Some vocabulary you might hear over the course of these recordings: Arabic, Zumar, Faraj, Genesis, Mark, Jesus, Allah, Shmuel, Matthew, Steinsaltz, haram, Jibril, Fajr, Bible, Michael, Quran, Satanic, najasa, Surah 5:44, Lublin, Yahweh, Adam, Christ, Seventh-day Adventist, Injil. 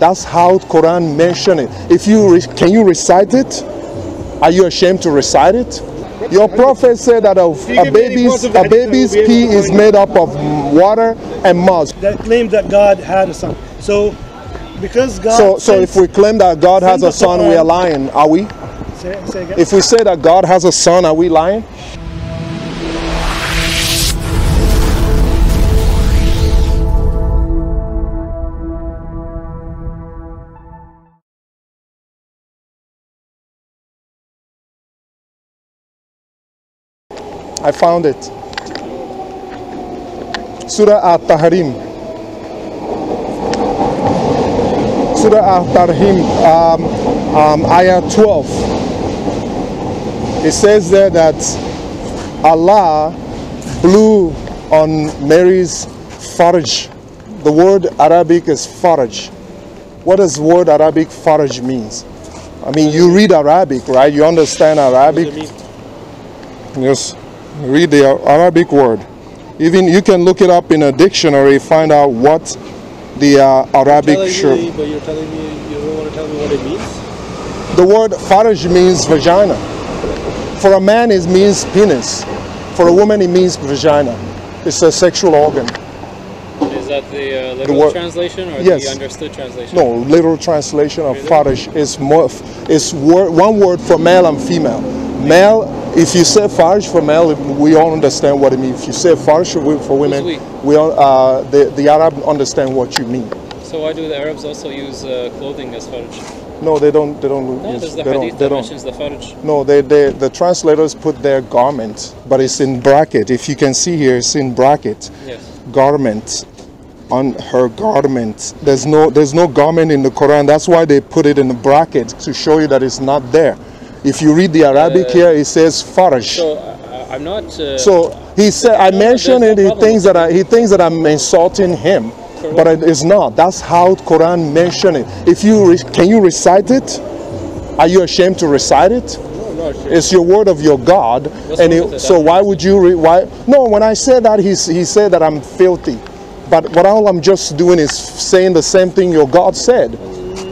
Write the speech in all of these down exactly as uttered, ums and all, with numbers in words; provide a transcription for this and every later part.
That's how Quran mentioned it. If you can you recite it? Are you ashamed to recite it? Your prophet said that of a baby's a baby's pee is made up of water and moss. That claimed that God had a son. So because God so so if we claim that God has a son, we are lying, are we? Say, say again. If we say that God has a son, are we lying? I found it. Surah Al-Tahrim. Surah Al-Tahrim, um, um, Ayah twelve. It says there that Allah blew on Mary's farj. The word Arabic is farj. What does the word Arabic farj means? I mean, you read Arabic, right? You understand Arabic. Yes. Read the Arabic word. Even you can look it up in a dictionary, find out what the uh, Arabic should. You're telling me, but you're telling me you don't want to tell me what it means. The word faraj means vagina. For a man it means penis. For a woman it means vagina. It's a sexual organ. Is that the uh, literal the translation or yes. the understood translation? No, literal translation of really? faraj is more. It's wor one word for male and female. Male. If you say farj for male, we all understand what it means. If you say farj for women, we? we all, uh, the, the Arab understand what you mean. So why do the Arabs also use uh, clothing as farj? No, they don't. They don't. No, use, there's the they hadith that mentions the farj. No, they, they, the translators put their garment, but it's in bracket. If you can see here, it's in bracket. Yes. Garment, on her garment. There's no, there's no garment in the Quran. That's why they put it in a bracket to show you that it's not there. If you read the Arabic uh, here, it says farj. So uh, I'm not. Uh, so he said, I mentioned it. He thinks that I, he thinks that I'm insulting him, Correct. but it is not. That's how Quran mentioned it. If you can you recite it? Are you ashamed to recite it? No, no. It's your word of your God, What's and it, so why would you? Re, why? No. When I said that, he he said that I'm filthy, but what all I'm just doing is saying the same thing your God said.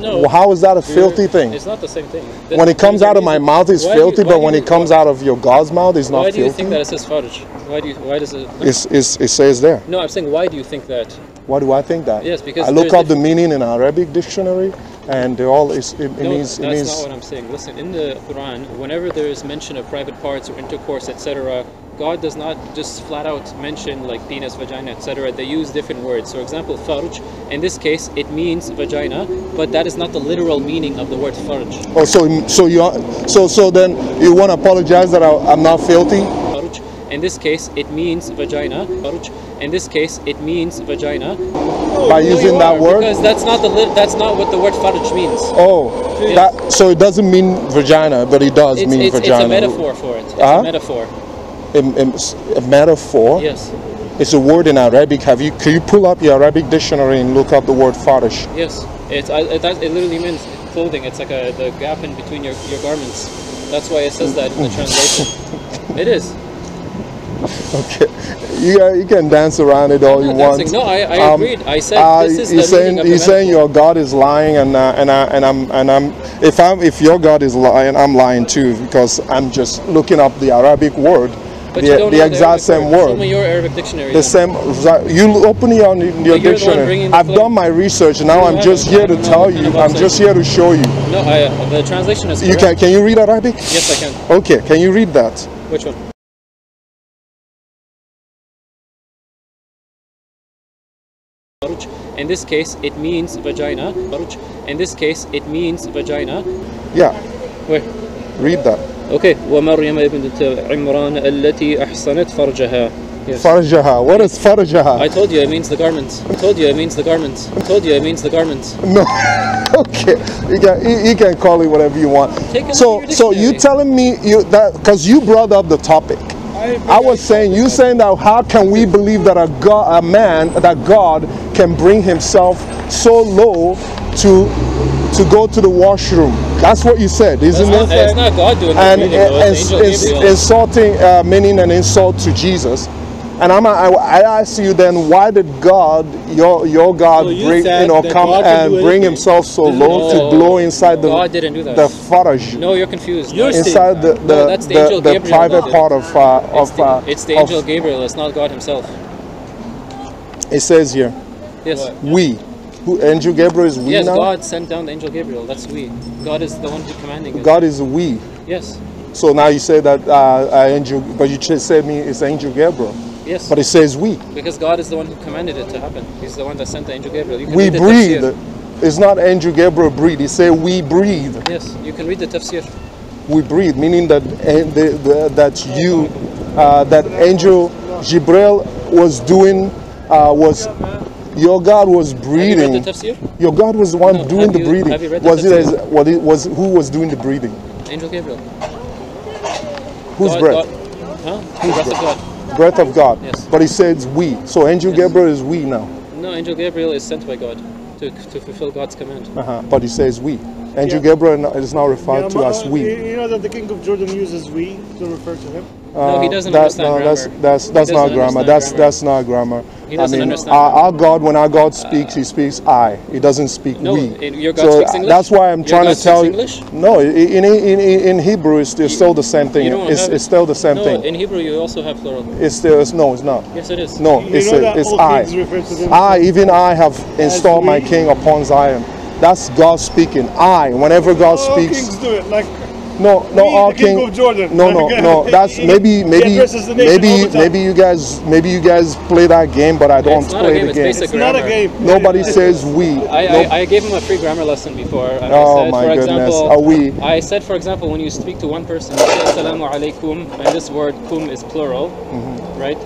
No, well, how is that a filthy thing? It's not the same thing. The when it comes out of my mouth, it's filthy, you, but when you, it comes why, out of your God's mouth, it's not filthy. Why do you think that it says farj? Why do you, why does it? No. It's, it's, it says there. No, I'm saying, why do you think that? Why do I think that? Yes, because I look up the meaning in Arabic dictionary, and they all is, it, it no, means. It that's means, not what I'm saying. Listen, in the Quran, whenever there is mention of private parts or intercourse, et cetera, God does not just flat out mention like penis, vagina, et cetera. They use different words. For example, farj, in this case, it means vagina, but that is not the literal meaning of the word farj. Oh, so so you are, so so then you want to apologize that I, I'm not filthy? Farj, in this case, it means vagina. Farj, in this case, it means vagina. No, By using no that are, word? Because that's not the that's not what the word farj means. Oh, yeah. that, so it doesn't mean vagina, but it does it's, mean it's, vagina. It's a metaphor for it. It's huh? a metaphor. A, a, a metaphor. Yes. It's a word in Arabic. Have you? Can you pull up your Arabic dictionary and look up the word farj? Yes. It's. I, it, it literally means clothing. It's like a the gap in between your your garments. That's why it says that in the translation. It is. Okay. You you can dance around it all you dancing. want. No, I, I um, agreed. I said uh, this is he's the saying meaning of he's saying your God is lying, and uh, and uh, and I'm and I'm if I'm if your God is lying, I'm lying too, because I'm just looking up the Arabic word. But the, you don't the exact the Arabic same word. word. Your Arabic dictionary. The then. same. You open your your dictionary. I've flip. done my research. Now I'm just here to tell you. I'm just here to show you. No, I, the translation is. Correct. You can. Can you read Arabic? Yes, I can. Okay. Can you read that? Which one? In this case, it means vagina. In this case, it means vagina. Yeah. Where? Read that. Okay. ومريم ابنة عمران التي أحصنت فرجها. Yes. Farjaha. What is farjaha? I told you it means the garments. I told you it means the garments. I told you it means the garments. No. Okay. You can you, you can call it whatever you want. Take so so you telling me you that because you brought up the topic. I, I was saying you saying that how can we believe that a God, a man that God can bring himself so low to. to go to the washroom. That's what you said, isn't it? It's not God doing it. And insulting, meaning an insult to Jesus. And I'm, I, I ask you then, why did God, your your God, so you, bring, you know, come God and bring himself so low no, to glow inside the God didn't do that. the faraj? No, you're confused. You're inside the the, no, that's the, the, angel the Gabriel private God part of uh, of. It's the, uh, it's the angel of, Gabriel. It's not God himself. It says here. Yes. We, who angel Gabriel is we yes, now. Yes, God sent down the angel Gabriel. That's we. God is the one who's commanding. God it. is we. Yes. So now you say that uh, uh, angel, but you just said me it's angel Gabriel. Yes. But it says we. Because God is the one who commanded it to happen. He's the one that sent the angel Gabriel. You can we breathe. It's not angel Gabriel breathe. It says we breathe. Yes. You can read the tafsir. We breathe, meaning that uh, the, the, that you, uh, that angel Jibril was doing, uh, was your God was breathing. Have you read the tafsir? Your God was the one no, doing the you, breathing. Have you read the was tafsir? it as what it was? Who was doing the breathing? Angel Gabriel. Whose God, breath? God. Huh? Whose breath? Of God. Breath of God, yes. But he says we. So angel yes. Gabriel is we now. No, angel Gabriel is sent by God to, to fulfill God's command. Uh-huh. But he says we. Angel yeah. Gabriel is now referred yeah, to as we. You know that the king of Jordan uses we to refer to him. Uh, no, he doesn't that, understand no, grammar. That's that's that's not grammar. That's grammar. that's not grammar. He doesn't I mean, understand. Our, our God, when our God speaks, uh, he speaks I. He doesn't speak no, we. In, your God so speaks English? That's why I'm your trying God to tell you. No, in in in Hebrew, it's, it's you, still the same thing. It's, it's still the same no, thing. In Hebrew, you also have plural. It's still it's, no, it's not. Yes, it is. No, you it's know a, it's I. I even I have installed my king upon Zion. That's God speaking. I. Whenever God speaks. Kings do it like. No, no, all king, king of Jordan. No, no, no. That's maybe, maybe, maybe, maybe you guys, maybe you guys play that game, but I don't play the game. It's, it's not a game. Nobody says we. I, I, no. I gave him a free grammar lesson before. And oh I said, my for goodness. Example, Are we? I said, for example, when you speak to one person, "Assalamu alaikum," and this word "kum" is plural, mm-hmm. right?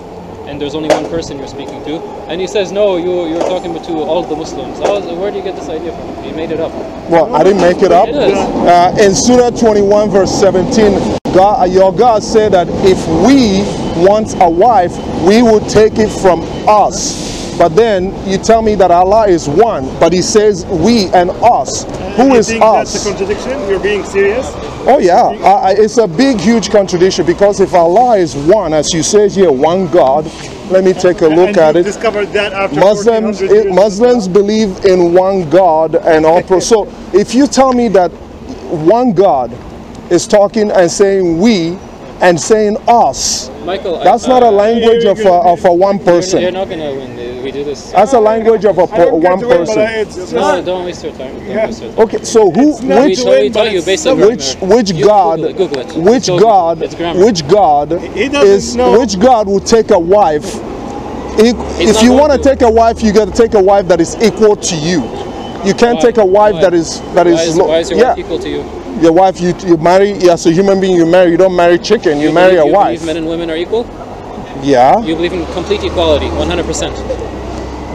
And there's only one person you're speaking to, and he says, "No, you you're talking to all the Muslims." I was, where do you get this idea from? You made it up. Well, I didn't make it up. It uh, in Surah twenty-one verse seventeen, God, your God said that if we want a wife, we will take it from us. But then you tell me that Allah is one, but He says we and us. Who is us? You think that's a contradiction? You're being serious? Oh yeah, uh, it's a big, huge contradiction, because if Allah is one, as you say here, one God, let me take a look and at it. Discovered that after Muslims, it, Muslims believe in one God and all. Pro so if you tell me that one God is talking and saying we and saying us, Michael, that's I, not uh, a language of a, of a one person. You're not, you're not gonna win. We do this. That's a language of a per, one win, person. It's no, don't waste your time. Don't yeah. waste your time. Okay, so who, which, win, which, which you God, Google it, Google it. which so God, which God is, know. which God will take a wife? If, if you want to take a wife, you got to take a wife that is equal to you. You can't why? take a wife why? that is that is. Why is, why is your yeah. wife equal to you? Your wife, you you marry. Yeah, so human being, you marry. You don't marry chicken. You, you marry believe, a you wife. You believe men and women are equal? Yeah. You believe in complete equality, one hundred percent.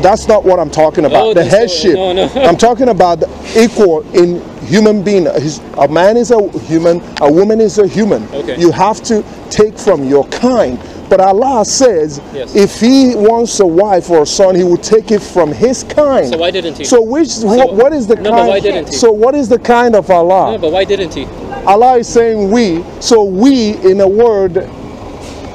That's not what I'm talking about. Oh, the headship. No, no. I'm talking about equal in human being. A man is a human. A woman is a human. Okay. You have to take from your kind. But Allah says, yes. if He wants a wife or a son, He will take it from His kind. So why didn't He? So which? So, what, what is the no, kind? But why didn't he? So what is the kind of Allah? No, but why didn't He? Allah is saying we. So we, in a word.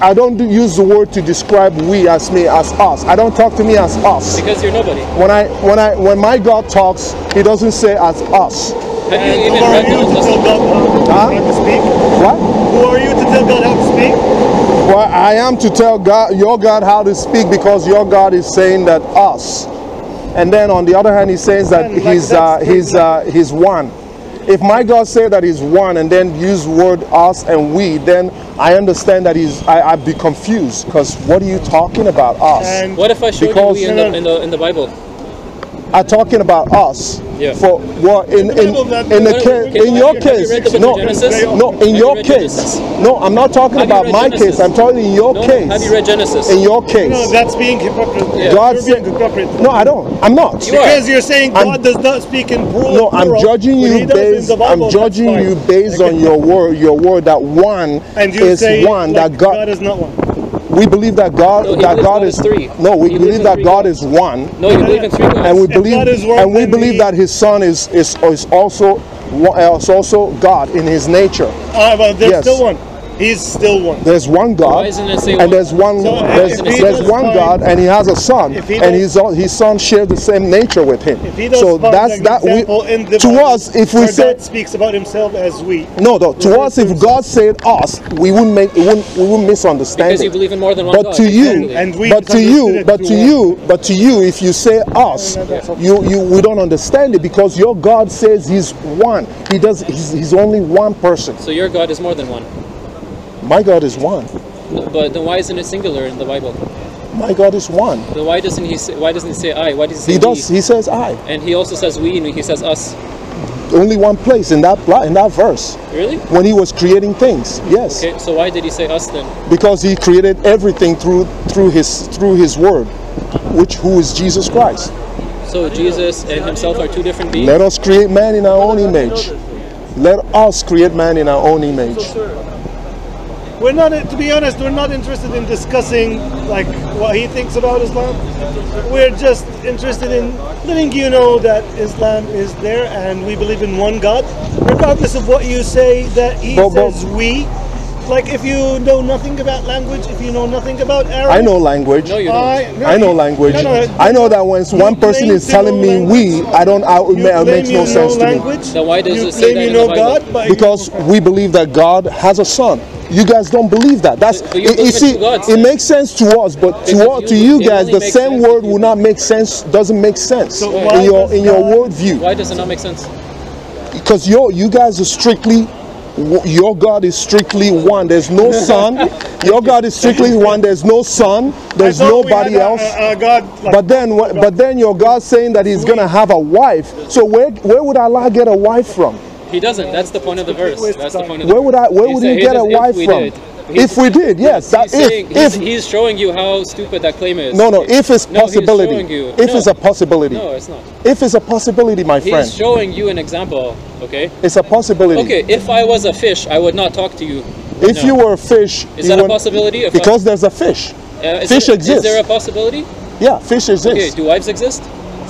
I don't use the word to describe we as me as us. I don't talk to me as us. Because you're nobody. When I when I when my God talks, He doesn't say as us. Have you even who read are you to tell God how to speak? What? Who are you to tell God how to speak? Well, I am to tell God your God how to speak, because your God is saying that us. And then on the other hand, He says that Man, he's like uh, he's uh, he's one. If my God said that He's one and then use word us and we, then I understand that He's, I, I'd be confused, because what are you talking about us? And what if I showed because you we in the, in, the, in the Bible? I'm talking about us. Yeah. For well, in in in the case, in your case, no, no, in your case, no. I'm not talking about my case. I'm talking in your case. Have you read Genesis? In your case. No, that's being hypocrite. God being hypocrite. No, I don't. I'm not. Because you're saying God does not speak in plural. No, I'm judging you based. I'm judging you based on your word. Your word that one is one. That God is not one. We believe that God, no, that God, God is three. No, we believe that God is one. No, you believe in three gods. And we believe, and we believe that His Son is is is also is also God in His nature. Ah, but there's yes. still one. He's still one. There's one God, and one? there's one. So there's, there's one find, God, and He has a son, he and his his son shares the same nature with Him. If he so that's that. We, to Bible, us, if we say God speaks about Himself as we. No, no. To us, if God said us, we wouldn't make. We wouldn't. We wouldn't misunderstand. Because it. you believe in more than one but God. To you, and we but to you, but to you, but to you, if you say us, no, no, no, you you we don't understand it because your God says He's one. He does. He's, he's only one person. So your God is more than one. My God is one. But then why isn't it singular in the Bible? My God is one. Then why doesn't he say, why doesn't he say I? Why does he say he does. We? He says I. And he also says we and he says us. Only one place in that in that verse. Really? When he was creating things. Yes. Okay, so why did he say us then? Because he created everything through through his through his word, which who is Jesus Christ. So Jesus and himself are two different beings. Let us create man in our own image. Let us create man in our own image. We're not, to be honest, we're not interested in discussing like what he thinks about Islam. We're just interested in letting you know that Islam is there and we believe in one God. Regardless of what you say that he but, says but, we. Like if you know nothing about language, if you know nothing about Arabic. I know language. No, you don't. I, no, I know you, language. No, no, I know that when one person is telling me language. we, I don't, I, it makes no sense language. to me. So why does you it say that you know God? But because we believe that God has a son. You guys don't believe that. That's but you, you see, God, it makes sense to us, but to all, to you guys, the same word will not make sense. Doesn't make sense so in your in your worldview. Why does it not make sense? Because you you guys are strictly. Your God is strictly one. There's no son. Your God is strictly one. There's no son. There's nobody else. A, a God, like, but then, God. but then, your God saying that He's gonna have a wife. So where where would Allah get a wife from? He doesn't. That's the point of the verse. That's the point of the verse. Where would I? Where would he get a wife from? He's, if we did, yes. That, he's, if, saying, if, he's, he's showing you how stupid that claim is. No, no, if it's possibility. No, you, if no, it's a possibility. No, it's not. If it's a possibility, my friend. He's showing you an example, okay? It's a possibility. Okay, if I was a fish, I would not talk to you. If no. you were a fish. Is that a possibility? Because there's a fish. Uh, fish there, exists. Is there a possibility? Yeah, fish exists. Okay, do wives exist?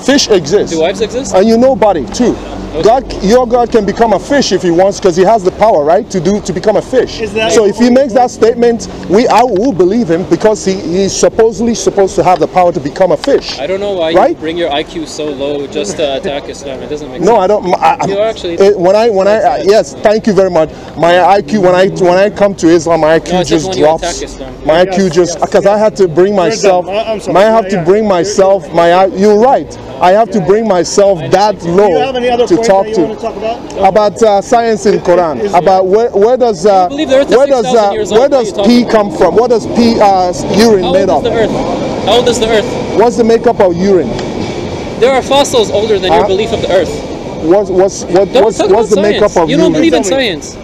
Fish exists. Do wives exist? And you know body too. Okay. God, your God can become a fish if He wants, because He has the power, right, to do to become a fish. So if He makes that statement, we I will believe Him because He is supposedly supposed to have the power to become a fish. I don't know why right? you bring your I Q so low just to attack Islam. It doesn't make no, sense. No, I don't. I, you actually. It, when I when I uh, yes, thank you very much. My I Q when I when I come to Islam, my I Q no, just drops. My yes, I Q just because yes, yes. I had to bring myself. I'm sorry, I have yeah, to bring yeah. myself. You're, my you're right. I have yeah, to bring myself that low. Do you have any other to talk to, to talk about, about uh, science in Quran. Is, is, about where where does uh, where does uh, where does pee come from? What does pee uh, urine made of? How old is the Earth? What's the makeup of urine? There are fossils older than uh, your belief of the Earth. What's what's what, what's, what's the science. makeup of urine? You don't urine? believe in science.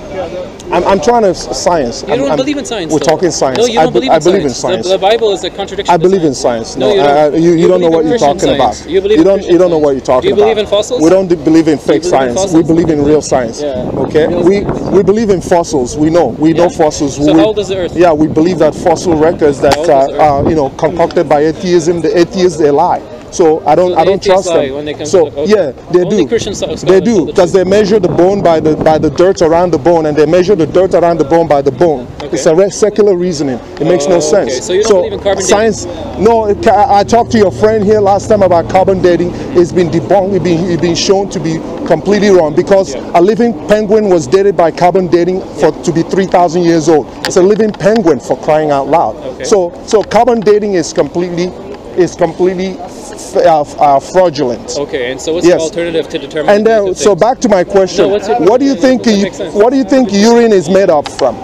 I'm, I'm trying to science. You don't I'm, believe in science. We're though. talking science. No, you don't I, believe, in I believe in science. The, the Bible is a contradiction. I believe in science. No, no I, I, you, you, you don't know what you're talking science. about. You, you don't. You don't know what you're talking about. Do you believe about. in fossils? We don't believe in fake believe science. In we believe in real science. Yeah. Okay. Real we science. we believe in fossils. We know. We yeah. know fossils. So we, how old is the Earth? Yeah, we believe that fossil records that are, are you know concocted by atheism. The atheists they lie. So I don't, so I don't trust them. When they come so to the, okay. yeah, they Only do. They do because the they measure the bone by the by the dirt around the bone, and they measure the dirt around the bone by the bone. Okay. It's a re secular reasoning. It makes oh, no sense. Okay. So you don't so believe in carbon science, dating? No, it, I, I talked to your friend here last time about carbon dating. It's been debunked. It's been, it's been shown to be completely wrong because yeah. a living penguin was dated by carbon dating for yeah. to be three thousand years old. It's a living penguin for crying out loud. Okay. So so carbon dating is completely. Is completely uh, uh, fraudulent. Okay, and so what's yes. the alternative to determine? And then, so back to my question: no, what's What do you think? You, what do you think urine is made up from?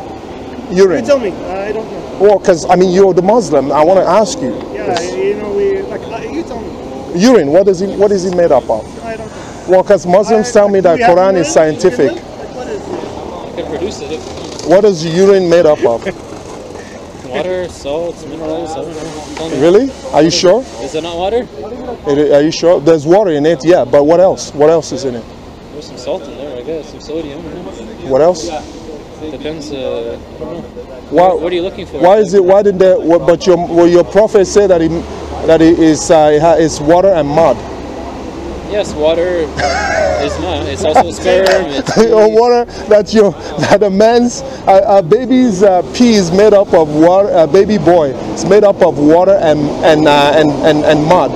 Urine. You tell me. I don't know. Well, because I mean, you're the Muslim. I want to ask you. Yeah, you know, we like uh, you tell me. Urine. What is it? What is it made up of? I don't know. Well, because Muslims I, tell me that Quran is scientific. Like, what is it? They produce it. What is urine made up of? Water, salts, minerals, I don't know. Really? Are you sure? Is it not water? It, are you sure? There's water in it, yeah, but what else? What else is in it? There's some salt in there, I guess, some sodium. What else? Depends, uh, I don't know. Why, what are you looking for? Why is it, why did there, but your, well, your prophet said that, he, that it is uh, it's water and mud. Yes, water is not. It's also sperm. It's or water that you that a man's a, a baby's uh, pee is made up of water. A baby boy it's made up of water and and uh, and, and and mud.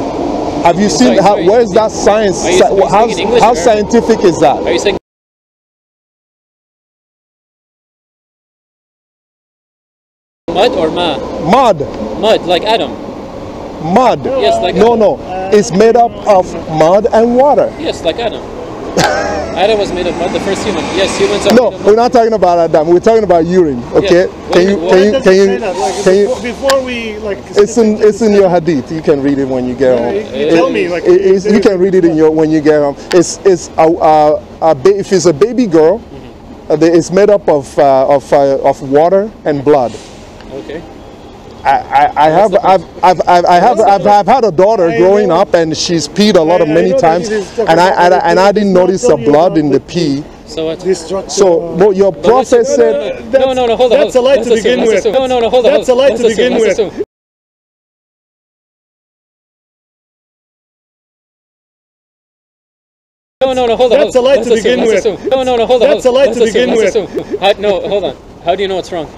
Have you seen? Sorry, how, sorry, where's that science? Are you, are you how English, how scientific is that? Are you saying? Mud or ma? Mud. Mud, like Adam. Mud. Yes, like Adam. No, no. It's made up of mud and water. Yes, like Adam. Adam was made of mud, the first human. Yes, humans are. No, made of we're not talking about Adam. We're talking about urine. Okay. Yes. Can, you, can you? Can you? Can you? Like, can you? Before we like. It's in. It's in your hadith. You can read it when you get home. Yeah, you it, tell me like. It, it's, you can read it in your when you get home. It's. It's a. a, a ba if it's a baby girl, mm-hmm. It's made up of uh, of uh, of water and blood. Okay. I, I, I have I've I've I've I have I've, I've had a daughter growing up, and she's peed a lot of many times, and I and I, and I didn't notice the blood in the pee. So what? So no, your prophet said. No, no, no, hold on. That's a lie to begin with. No, no, no, hold on. That's a lie to begin with. No, no, no, hold on. That's a lie to begin with. No, no, no, hold on. That's a lie to begin with. No, hold on. How do you know what's wrong?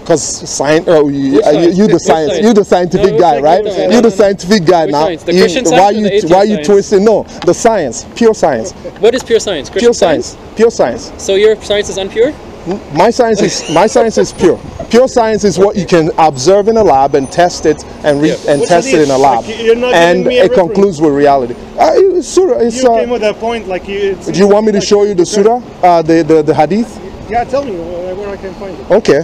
Because science, oh, you, uh, you, you the science, science, you the scientific no, guy, right? No, you no, the scientific guy now. The you, why you the why are you twisting? No, the science, pure science. What is pure science? Christian pure science, science, pure science. So your science is unpure? My science is my science is pure. Pure science is what you can observe in a lab and test it and re yeah. and What's test it in a lab, like, you're not and me a it reference. concludes with reality. Uh, it's, it's, you uh, came with that point, like you. Do you want me to like show you the surah, uh, the, the the hadith? Yeah, tell me where I can find it. Okay.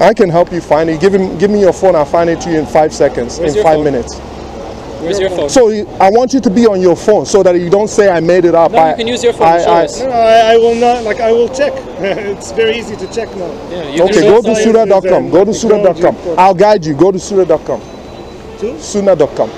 I can help you find it. Give him, give me your phone. I'll find it to you in five seconds, Where's in five phone? minutes. Where's your phone? So I want you to be on your phone so that you don't say I made it up. No, I, you can use your phone. I, I, no, no, I, I will not. Like I will check. It's very easy to check now. Yeah, you okay, go to Suna dot com. Go to Suna dot com. I'll guide you. Go to Suna dot com. Suna dot com.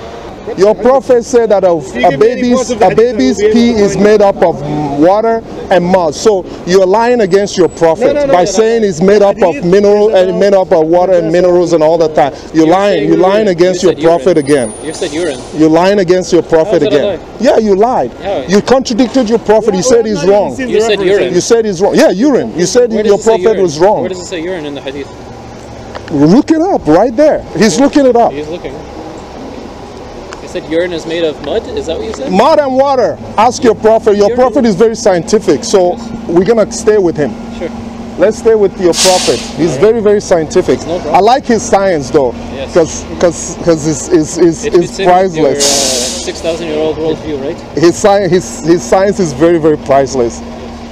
Your prophet said that a, a baby's a baby's pee is made up of water and mud. So you're lying against your prophet no, no, no, by no, saying no. it's made up of mineral and made up of water and minerals and all the time. You're, you're lying. You're lying against your prophet urine. again. You said urine. You're lying against your prophet again. Yeah, you lied. Yeah. You contradicted your prophet. You said he's wrong. You said urine. You said he's wrong. Yeah, urine. You said your prophet was wrong. Where does it say urine in the hadith? Look it up right there. He's looking it up. He's looking. That urine is made of mud? Is that what you said? Mud and water. Ask your prophet. Your prophet is very scientific, so we're gonna stay with him. Sure. Let's stay with your prophet. He's right. very, very scientific. No I like his science though, because yes. because it's it's it's, it it's priceless. Your, uh, Six thousand year old worldview, right? His science, his his science is very, very priceless.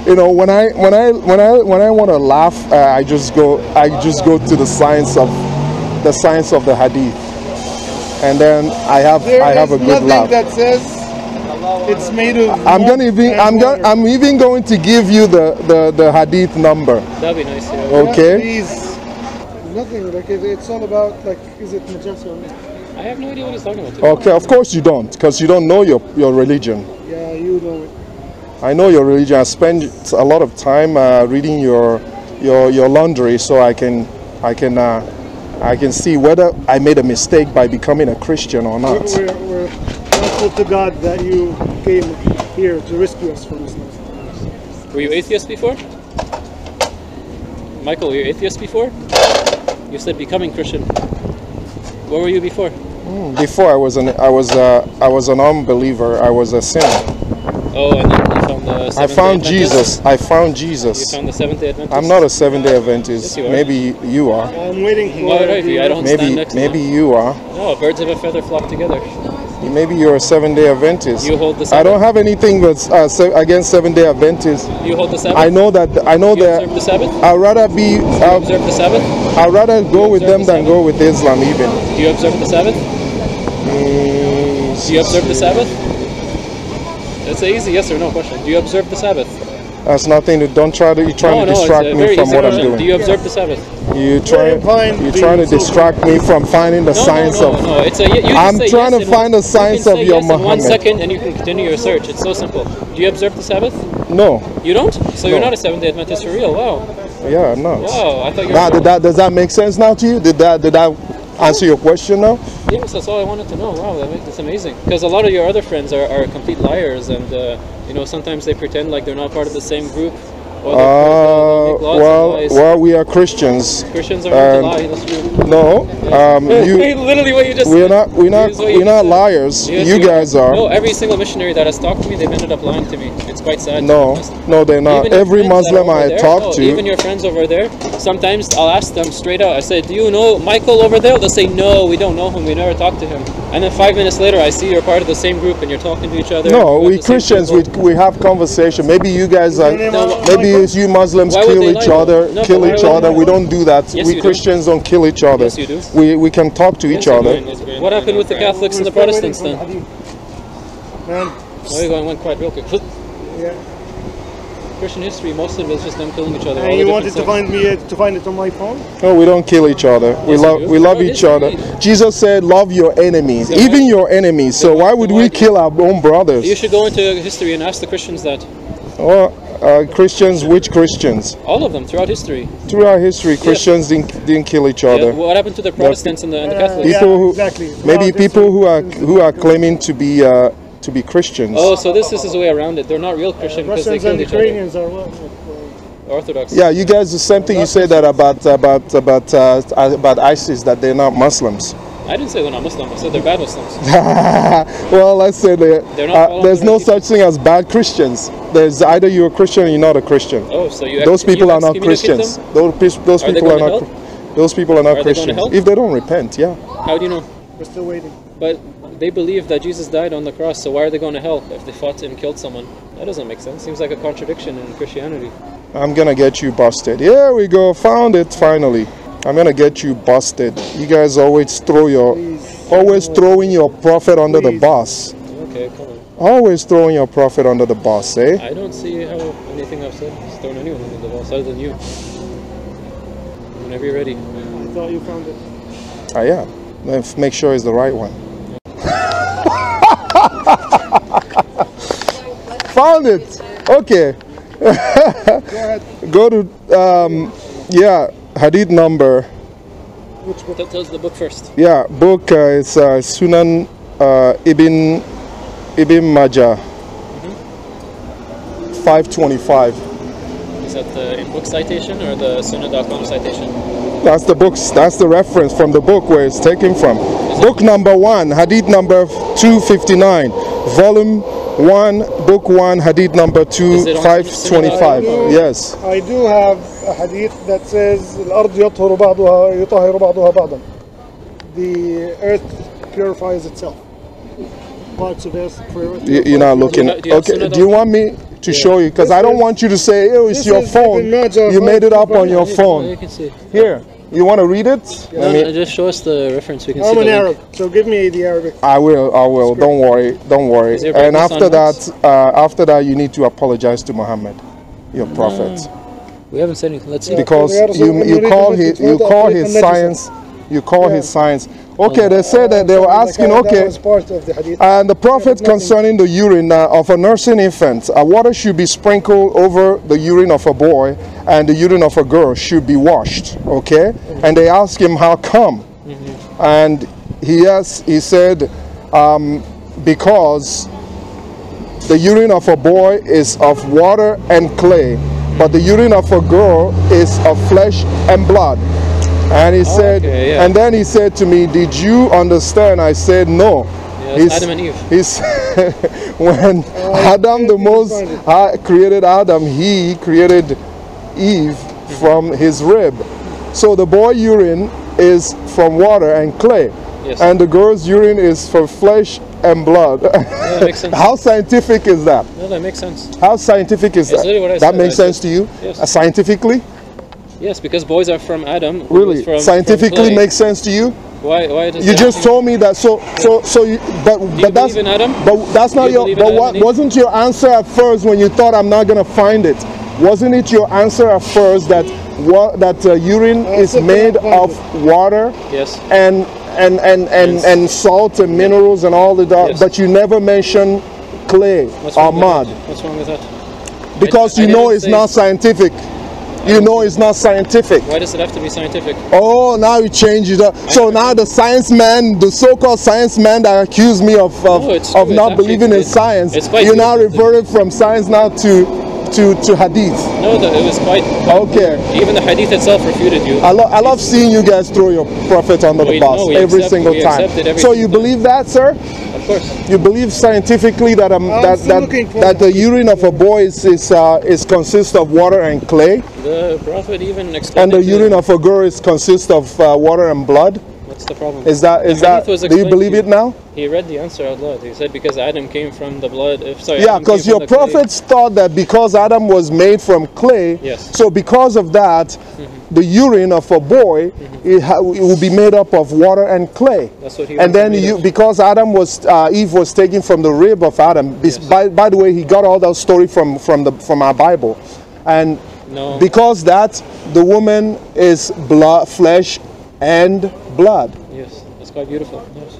You know, when I when I when I when I want to laugh, uh, I just go I just go to the science of the science of the hadith. And then I have there I have a good laugh. There is nothing that says it's made of. I'm gonna even I'm gonna I'm even going to give you the the the hadith number. That'd be nice. Yeah. Okay. Please. Nothing like it, it's all about like is it najasa or not? I have no idea what it's talking about. Today. Okay, of course you don't, because you don't know your your religion. Yeah, you know it. I know your religion. I spend a lot of time uh, reading your your your laundry, so I can I can. Uh, I can see whether I made a mistake by becoming a Christian or not. We're, we're, we're thankful to God that you came here to rescue us from this mess. Were you atheist before? Michael, were you atheist before? You said becoming Christian. What were you before? Mm, before I was an I was a, I was an unbeliever. I was a sinner. Oh, and then you found the I found Jesus. I found Jesus. You found the Seventh-day Adventist? I'm not a Seventh-day Adventist. Yes, you maybe you are. I'm waiting for no, you. I don't maybe, stand next maybe to you are. No, birds of a feather flock together. Maybe you're a Seventh-day Adventist. You hold the Sabbath. I don't have anything with, uh, se against Seventh-day Adventists. You hold the Sabbath? I know that. I know you that. Observe the Sabbath? I'd rather be. Uh, observe the Sabbath? I'd rather go with them the than go with Islam even. Do you observe the Sabbath? Mm, Do you observe the Sabbath? It's an easy yes or no question. Do you observe the Sabbath? That's nothing. To, don't try to. You trying no, to distract no, me from what question. I'm doing. Do you observe the Sabbath? You try. You trying to distract me from finding the no, science no, no, of. No, no, it's a. You I'm trying yes to find the science you can say of your yes Muhammad. One second, and you can continue your search. It's so simple. Do you observe the Sabbath? No. You don't. So no. You're not a Seventh-day Adventist for real. Wow. Yeah, I'm not. Wow, I thought you. Were now, did that, does that make sense now to you? Did that? Did that? answer your question now? Yes, that's all I wanted to know. Wow, that makes, that's amazing. Because a lot of your other friends are, are complete liars, and uh, you know, sometimes they pretend like they're not part of the same group. Or uh, well, well, we are Christians. Christians are and not to lie. That's true. No, um, you, literally what you just we're said. Not, we're not, we're you not liars. Yes, you, you guys are. No, every single missionary that has talked to me, they've ended up lying to me. It's quite sad. No, no, they're not. Even every Muslim I there, talk no, to. Even your friends over there, sometimes I'll ask them straight out. I say, do you know Michael over there? They'll say, no, we don't know him. We never talked to him. And then five minutes later, I see you're part of the same group and you're talking to each other. No, we Christians, we, we have conversation. Maybe you guys are, no, maybe you Muslims kill each other, no, kill each other. We don't do that. Yes, we Christians do. Don't kill each other. Yes, you do. We, we can talk to yes, each other. What happened with the Catholics and the Protestants then? Why are you going one quite real quick? Christian history, most of it is just them killing each other. And you wanted to find me uh, to find it on my phone? No, we don't kill each other. We yes, love we love no, each other. Indeed. Jesus said, "Love your enemies, so even why, your enemies." So why would we kill our own brothers? You should go into history and ask the Christians that. Or uh, Christians, which Christians? All of them throughout history. Throughout history, Christians yeah. didn't didn't kill each other. Yeah. What happened to the Protestants and the, and the Catholics? Yeah, people who, exactly. Maybe no, people who are who are claiming to be uh, to be Christians. Oh, so this this is a way around it. They're not real Christian because uh, they killed each other. Ukrainians are what? Orthodox. Yeah, you guys, the same thing you said that about about about uh, about ISIS, that they're not Muslims. I didn't say they're not Muslims. I said they're bad Muslims. Well, let's say they. Uh, there's no such thing as bad Christians. There's either you're a Christian or you're not a Christian. Oh, so you. Those people are not Christians. Those those people are not. Those people are not Christians. If they don't repent, yeah. How do you know? We're still waiting. But they believe that Jesus died on the cross. So why are they going to hell if they fought and killed someone? That doesn't make sense. Seems like a contradiction in Christianity. I'm gonna get you busted. Here we go. Found it finally. I'm gonna get you busted. You guys always throw your, Please. always throwing your prophet under Please. the bus. Okay, come on. Always throwing your prophet under the bus, eh? I don't see how anything I've said has thrown anyone under the bus other than you. Whenever you're ready. I thought you found it. I am. Let's make sure it's the right one. Found it. Okay. Go to um, yeah. Hadith number. Which book? That tells the book first. Yeah, book uh, is uh, Sunan uh, Ibn Ibn Majah. Mm-hmm. five twenty-five. Is that the in-book citation or the Suna dot com citation? That's the books. That's the reference from the book where it's taken from. Is book it? number one, Hadith number two fifty-nine, volume one, book one, Hadith number two five twenty-five. Yes. I do have. A hadith that says the earth purifies itself. Parts of earth purifies. You're not looking. Do you, okay. Do you want me to yeah. show you? Because I don't want you to say, "Oh, it's your phone. You made it up on your phone." You can see. Here, you want to read it? Yeah. Let me no, just show us the reference. We can I'm see an Arab, so give me the Arabic. I will. I will. Don't worry. Don't worry. And after that, uh, after that, you need to apologize to Muhammad, your prophet. No. We haven't said anything. Let's see. Because you you call his you call his science you call his science. Okay, they said that they were asking. Okay, and the prophet concerning the urine of a nursing infant, a water should be sprinkled over the urine of a boy, and the urine of a girl should be washed. Okay, and they asked him how come, and he asked, he said, um, because the urine of a boy is of water and clay. But the urine of a girl is of flesh and blood. And he oh, said, okay, yeah. and then he said to me, "Did you understand?" I said, "No." Yeah, Adam and Eve. He's when uh, Adam the Most High created Adam, he created Eve from his rib. So the boy urine is from water and clay, yes. and the girl's urine is from flesh and blood. Yeah, that makes sense. How scientific is that? No, that makes sense. How scientific is yes, that? That makes sense to you? Yes. Uh, scientifically? Yes, because boys are from Adam. Really? From, scientifically from makes sense to you? Why? Why does you just told me that. So, yeah. so, so. You, but, Do you but that's. In Adam? But that's not you your. But what, wasn't your answer at first when you thought I'm not gonna find it? Wasn't it your answer at first that what that uh, urine I is made of it. water? Yes. And. and and and yes. and salt and minerals and all the that, yes. but you never mention clay what's or mud. What's wrong with that? Because I, you I know it's not scientific. you know it's not scientific. Why does it have to be scientific? Oh, now you change it up. So now the science men, the so-called science men that accuse me of of, no, of not believing in science, you now reverted from science now to To, to hadith. No, the, it was quite, quite okay. Even the hadith itself refuted you. I, lo I love seeing you guys throw your prophet under we, the bus no, every accept, single time. Every so you time. believe that, sir? Of course. You believe scientifically that um, that that, that the urine of a boy is is, uh, is consists of water and clay. The prophet even explained. And the urine of a girl is consists of uh, water and blood. What's the problem? Is that is that do you believe it now? He read the answer out loud. He said because Adam came from the blood. If, sorry, yeah, because your prophets clay. thought that because Adam was made from clay, yes. So because of that, mm-hmm. the urine of a boy, mm-hmm. it, it will be made up of water and clay. That's what he. And then you, of. because Adam was uh, Eve was taken from the rib of Adam. Yes. By by the way, he got all that story from from the from our Bible, and no. because that the woman is blood, flesh, and blood. Yes, that's quite beautiful. Yes.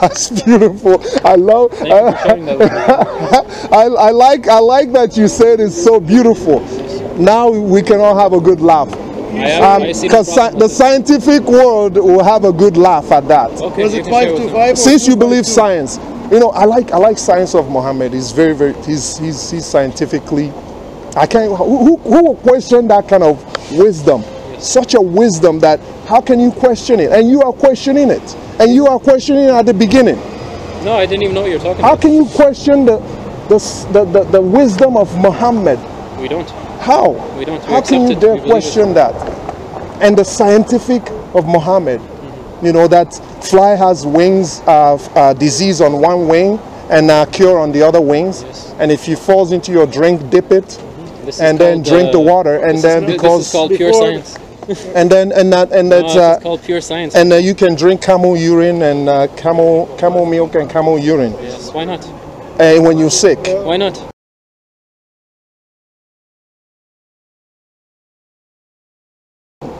That's beautiful. I love. Thank you for sharing that with me. I I like I like that you said it's so beautiful. Yes. Now we can all have a good laugh. Because um, the, the scientific world will have a good laugh at that. Okay. Was it five to five? Since you believe science, you know I like I like science of Mohammed. He's very very he's he's he's scientifically. I can't. Who who, who will question that kind of wisdom? Such a wisdom that how can you question it? And you are questioning it. And you are questioning it at the beginning. No, I didn't even know what you're talking about. How can you question the the, the, the the wisdom of Muhammad? We don't. How? We don't. How can you dare question that? And the scientific of Muhammad. Mm-hmm. You know that fly has wings of uh, disease on one wing and uh, cure on the other wings. Yes. And if it falls into your drink, dip it. Mm-hmm. And then drink uh, the water. And then is, because this is called pure science. and then and that and that's no, uh, called pure science. And uh, you can drink camel urine and uh, camel camel milk and camel urine. Yes, why not? And when you're sick. Why not?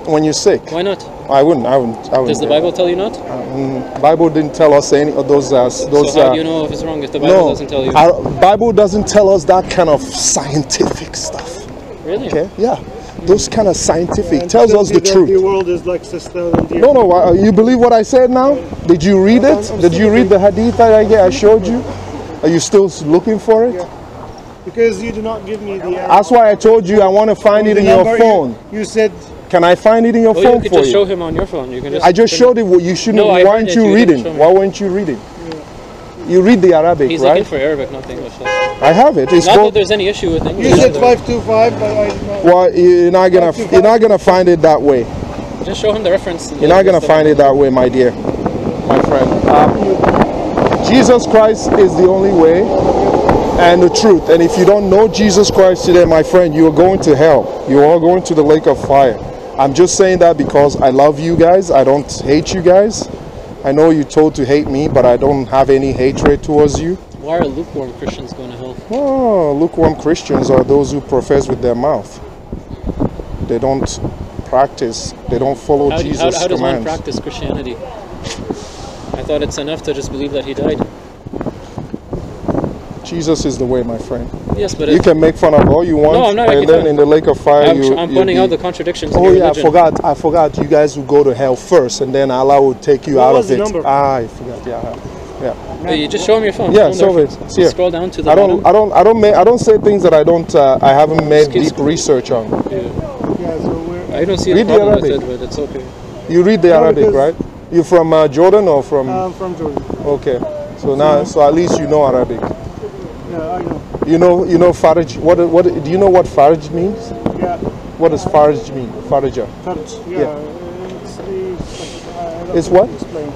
When you're sick. Why not? I wouldn't. I wouldn't. I wouldn't Does the Bible tell you not? Um, Bible didn't tell us any of those. Uh, those. So how uh, do you know if it's wrong if the Bible no, doesn't tell you? Our Bible doesn't tell us that kind of scientific stuff. Really? Okay. Yeah. Those kind of scientific yeah, tells us the truth. The world is like sister no, no. Uh, you believe what I said now? Did you read it? Did you read the hadith that I, yeah, I showed you? Are you still looking for it? Yeah. Because you do not give me the. Uh, That's why I told you I want to find it in your phone. You, you said. Can I find it in your oh, phone you could for just you? Show him on your phone. You can just I just showed it. Well, you shouldn't. No, why aren't you, you reading? Why weren't you reading? You read the Arabic, He's right? He's looking for Arabic, not English. I have it. It's not that there's any issue with English. You said five two five, but I don't know. Well, you're not gonna, you're not gonna find it that way. Just show him the reference. You're not gonna find it that way, my dear, my friend. Um, Jesus Christ is the only way and the truth. And if you don't know Jesus Christ today, my friend, you are going to hell. You are going to the lake of fire. I'm just saying that because I love you guys. I don't hate you guys. I know you're told to hate me, but I don't have any hatred towards you. Why are lukewarm Christians going to hell? Oh, lukewarm Christians are those who profess with their mouth. They don't practice, they don't follow how Jesus' do, how, how commands. How does one practice Christianity? I thought it's enough to just believe that he died. Jesus is the way, my friend. Yes, but you can make fun of all you want, no, I'm not and then in the lake of fire, I'm, you, I'm pointing out the contradictions. Oh in yeah, religion. I forgot. I forgot. You guys will go to hell first, and then Allah will take you what out of it. Number? Ah, I forgot. Yeah, yeah. Hey, you just show him your phone. Yeah, show it. Here. Scroll down to the. I don't. Bottom. I don't. I don't. Make, I don't say things that I don't. Uh, I haven't made Excuse deep me. research on. Yeah. Yeah, so we're I don't see read the problem with it, but it's okay. You read the no, Arabic, right? You from uh, Jordan or from? I'm from Jordan. Okay, so now, so at least you know Arabic. Yeah, I know. You know, you know Faraj. What, what do you know? What Faraj means? Yeah. What does Faraj mean? Faraja. Faraj. Yeah. yeah. It's, the, uh, it's what? Explain.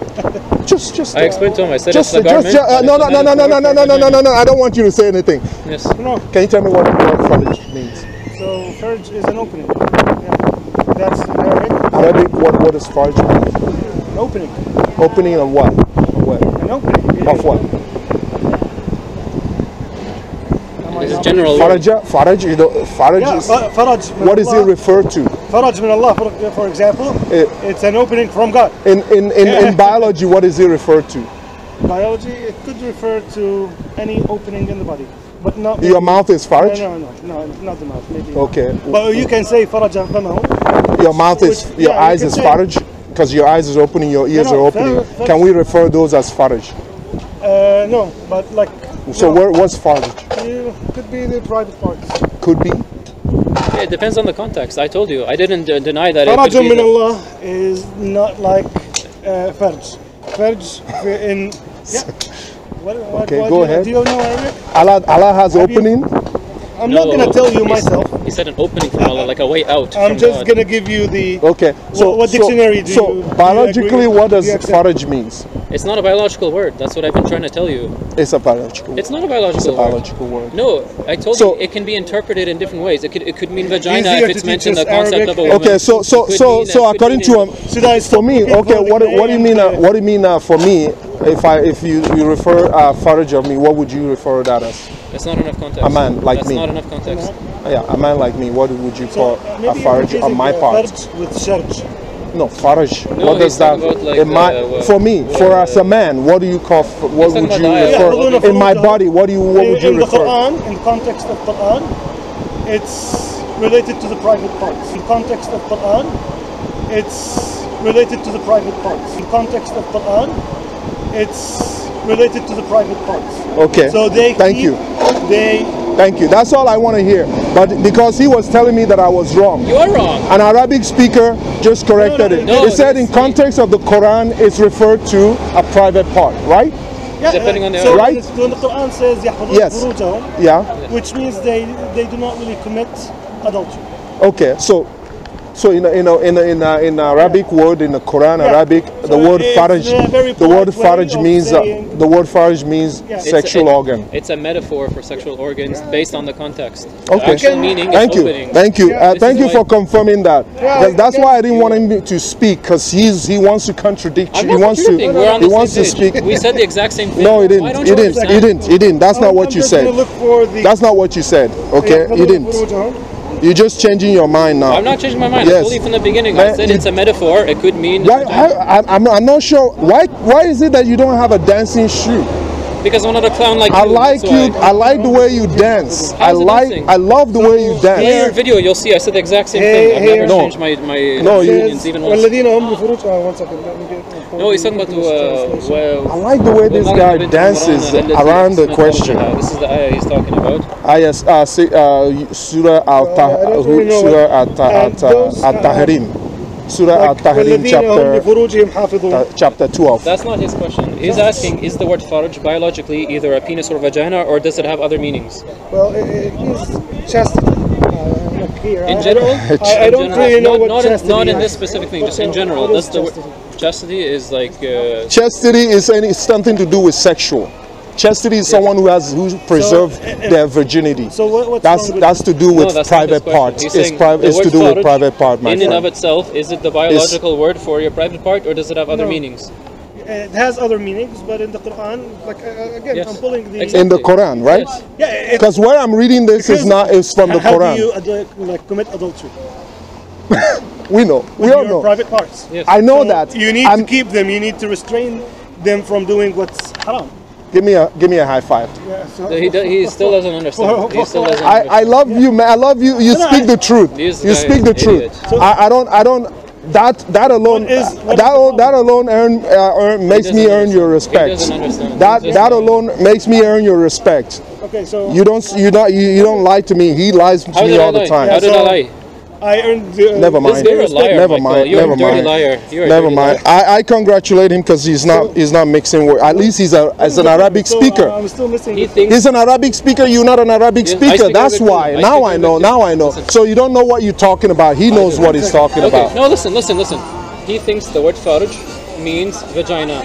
just, just. I uh, explained to him. I said just, it's the just, just uh, no, no, no, no, no, no, no, no, no, no, no, no. I don't want you to say anything. Yes. No. Can you tell me what, what Faraj means? So Faraj is an opening. Yeah. That's Arabic. Arabic. What, what does Faraj mean? An opening. Opening of what? Of what? An opening. Of what? General Faraja, Faraj, you know, Faraj yeah, is, Faraj what is Allah. He referred to? Faraj min Allah, for, for example, it, it's an opening from God. In, in, in, yeah. in biology, what is he referred to? Biology, it could refer to any opening in the body. But no, your mouth is faraj? No, no, no, no, not the mouth. Maybe. Okay. But you can say faraja famahu. Your mouth is, which, your yeah, eyes you is faraj, because your eyes is opening, your ears no, no, are opening. Far, far, can we refer those as faraj? Uh, no, but like. So no. where what's faraj? Uh, could be the private parts. Could be. It depends on the context. I told you. I didn't uh, deny that. Faraj min Allah is not like uh, farj. Farj in. Yeah. What, what, okay, what go do ahead. You, do you know Arabic? Allah, Allah has Have opening. You, I'm no, not gonna tell you myself. He said an opening from Allah, like a way out. I'm just God. gonna give you the. Okay. So what, what dictionary so, do so you? So biologically, what does faraj means? It's not a biological word. That's what I've been trying to tell you. It's a biological. It's not a biological. It's a biological word. word. No, I told so, you it can be interpreted in different ways. It could it could mean vagina if it's mentioned the concept Arabic of a woman. Okay. So so so so according to him, for me, okay, what what do you mean? What do you mean for me? If I if you, you refer uh, faraj of me, what would you refer that as? That's not enough context. A man like That's me. That's not enough context. No. Yeah, a man like me, what would you call so, uh, a faraj on my part? With sharj. No, faraj. No, what does that like in the, my, uh, for me, uh, for us a man, what do you call what would you refer yeah, in my body, what do you what in, would you in refer? The Quran, in the context of Quran, it's related to the private parts. In context of Quran, it's related to the private parts. In context of Quran, it's related to the private parts. Okay. So they Thank keep, you. They Thank you. That's all I want to hear. But because he was telling me that I was wrong. You're wrong. An Arabic speaker just corrected no, no, it. No, he said in context of the Quran, it's referred to a private part, right? Yeah. Depending on the so right? When the Quran says, yes. Yeah. Which means they they do not really commit adultery. Okay. So. So in a, in a, in a, in, a, in Arabic yeah. word in the Quran yeah. Arabic so the word faraj the word faraj means uh, the word faraj means yeah. sexual a, it, organ. It's a metaphor for sexual organs yeah. based on the context. Okay. The meaning thank, you. thank you. Yeah. Uh, thank you. Thank you for confirming that. Yeah, that that's why I didn't want him to speak because he's he wants to contradict. I'm he wants to he wants to speak. We said the exact same thing. No, he didn't. He didn't. He didn't. He didn't. That's not what you said. That's not what you said. Okay, he didn't. You're just changing your mind now. I'm not changing my mind. Yes. I told you from the beginning. I said it's a metaphor. It could mean. Why, I, I'm, I'm not sure. Why? Why is it that you don't have a dancing shoe? Because I'm not a clown like you. I like you. I like the way you dance. I like. I love the way you dance. In your video, you'll see. I said the exact same thing. I've never changed my my no, opinions even once. No, he's talking about the. Uh, well, I like the way this guy dances around the question. This is the ayah he's talking about. Ah yes, uh, uh, Surah Al-Tahrim. Surah Al-Tahrim chapter, chapter twelve. That's not his question. He's asking, is the word faraj biologically either a penis or vagina, or does it have other meanings? Well, it is chastity. Uh, like here. In general? I, I, I don't general, really know not, what not chastity in, Not in this specific thing, just in general. That's the word. Chastity is like... Uh, chastity is any, something to do with sexual. Chastity is someone who has who preserved so, uh, their virginity. So what, that's that's to do with no, private parts. It's, priv it's to do with private part. My in friend. and of itself, is it the biological it's, word for your private part, or does it have other no. meanings? It has other meanings, but in the Quran, like uh, again, yes. I'm pulling the exactly. in the Quran, right? Yes. Yeah, because where I'm reading this is not is from the Quran. How do you like commit adultery? We know. With we all know. Private parts. Yes. I know so that. You need I'm, to keep them. You need to restrain them from doing what's haram. Give me a give me a high five. Yeah, so he, do, he still doesn't understand. He still doesn't I, understand. I love yeah. you, man. I love you. You no, speak no, I, the truth. You speak the truth. So I, I don't. I don't. That that alone. Is, that that alone earn, uh, earn makes me earn your respect. He doesn't understand. That that alone makes me earn your respect. Okay, so you don't you don't you, you don't lie to me. He lies to me all the time. How did I lie? I earned uh, never mind. You're a liar, never Michael. mind. You're never a mind. Liar. You're a never mind. Liar. I, I congratulate him because he's not so, he's not mixing words. At least he's a as an Arabic still, speaker. Uh, I'm still listening. He thinks he's an Arabic speaker. You're not an Arabic yes, speaker. Speak That's why. I now I know. Now I know. Listen. So you don't know what you're talking about. He knows what he's talking okay. about. No, listen, listen, listen. He thinks the word faraj means vagina.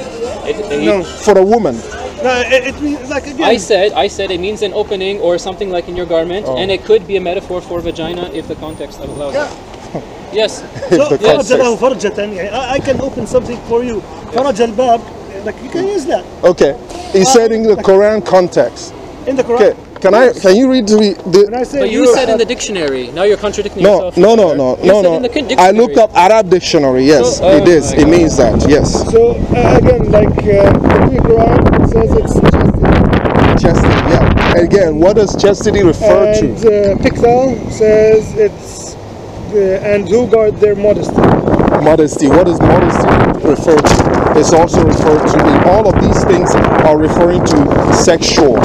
It, it, no, for a woman. No, it, it means like again. I said, I said it means an opening or something like in your garment, oh. and it could be a metaphor for vagina if the context allows yeah. it. Yes. So, yes. I can open something for you. Faraj like you can use that. Okay. He said in the Quran context. In the Quran. Okay. Can yes. I? Can you read to me? The, I say but you said in the dictionary. Now you're contradicting no, yourself. No, no, no, no, you no, no. Said in the I looked up Arab dictionary. Yes, so, oh it is. It God. means that. Yes. So uh, again, like uh, the Quran says, it's chastity. Chastity. Yeah. Again, what does chastity refer and, to? And uh, Pixel says it's uh, and who guard their modesty. Modesty. What does modesty refer to? It's also referred to. In all of these things are referring to sexual.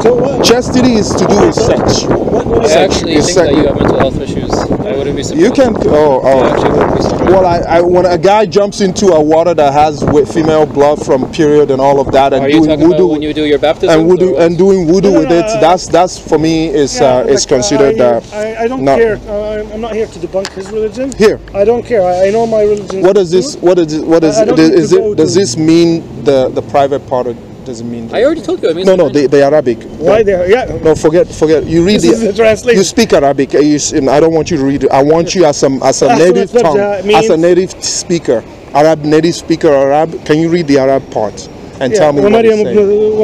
So what? Chastity is to do with sex. What, what I sex, actually think that you have mental health issues. I wouldn't be surprised. You can. Oh, oh. I actually wouldn't be surprised. Well, I, I, when a guy jumps into a water that has female blood from period and all of that, and are you doing wudu, when you do your baptism, and wudu, and doing wudu no, no, with no, it, uh, that's that's for me is yeah, uh, is like, considered. Uh, I, I, I don't not, care. Uh, I'm not here to debunk his religion. Here. I don't care. I, I know my religion. What does this? What is? What is? I, I don't is, is it? Does this mean the the private part of? Doesn't mean I already told you. I mean, no, no, the, the Arabic. Why they? Yeah. No, forget, forget. You read this the, is the translation. You speak Arabic. You, I don't want you to read it. I want you as a as a native tongue, as a native speaker, Arab native speaker, Arab. Can you read the Arab part and yeah. tell me what it's saying?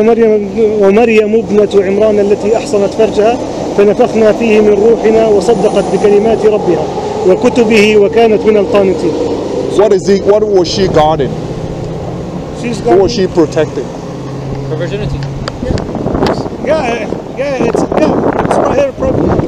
What is it? What was she guarding? What was she protecting? Her virginity. Yeah, yeah, yeah, it's, yeah, it's not her problem.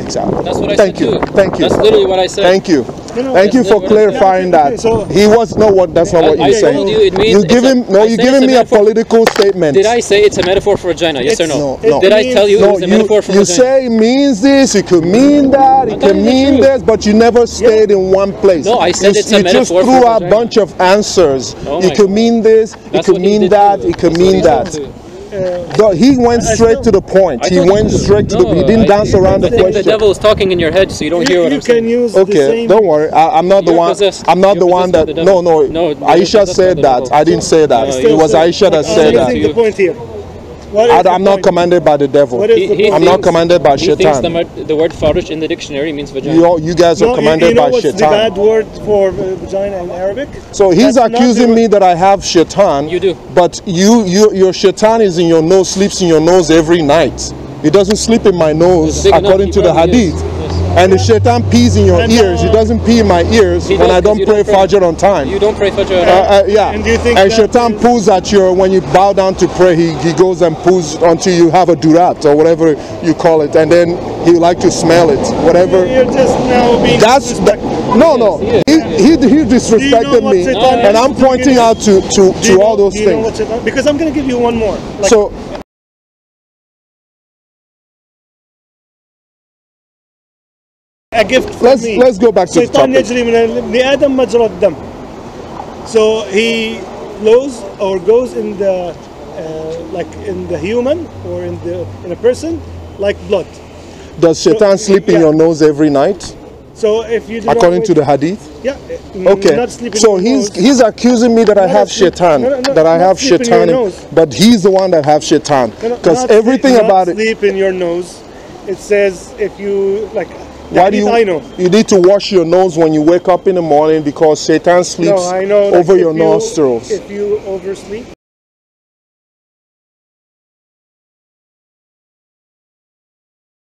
Exactly. That's what I Thank said you. Too. Thank you. That's literally what I said. Thank you. You know, Thank you for clarifying yeah, that. So he was no what. That's not I, what you're I saying. You, it means you give him a, no. You giving me a political statement. Did I say it's a metaphor for vagina? Yes it's, or no? No, no. Did means, I tell you no, it's a metaphor you, for you vagina? You say it means this. It could mean that. It could mean this. But you never stayed yeah. in one place. No, I said you, it's you a metaphor. You just threw out a bunch of answers. Oh it could mean this. It could mean that. It could mean that. Uh, he went straight to the point. He went straight to the point. He didn't dance around the question. The devil is talking in your head, so you don't hear what I'm saying. Okay, don't worry. I, I'm not the one. I'm not the one that. No, no. Aisha said that. I didn't say that. It was Aisha that said that. The point here. I'm not commanded by the devil. I'm not commanded by Shaitan. The word "farj" in the dictionary means vagina. You guys are commanded by Shaitan. You know what's the bad word for vagina in Arabic? So he's accusing me that I have Shaitan. You do. But you, you, your Shaitan is in your nose, sleeps in your nose every night. It doesn't sleep in my nose, according to the hadith. And if Shaitan pees in your and ears, he doesn't pee in my ears when I don't pray, don't pray Fajr on time. You don't pray Fajr on time. Uh, uh, yeah. And, do you think and Shaitan poos at you when you bow down to pray. He, he goes and poos until you have a durat or whatever you call it. And then he like to smell it. Whatever. You're just now being That's that, No, no. Yes, yes, yes. He, he, he disrespected you know me. Oh, and I'm pointing out to, to, to you know, all those things. Know because I'm going to give you one more. Like, so. A gift for let's, me. Let's go back to the topic. So he flows or goes in the uh, like in the human or in the in a person like blood. Does Shaitan so, sleep yeah. in your nose every night? So if you do according to the hadith? Yeah. Okay. Not so he's nose. he's accusing me that I have sleep, Shaitan. No, no, that I have Shaitan. In, but he's the one that have Shaitan. Because no, no, everything not about sleep it. Sleep in your nose. It says if you like Why do you, I know. you need to wash your nose when you wake up in the morning because Satan sleeps no, I know, over like your if nostrils. You, if you oversleep.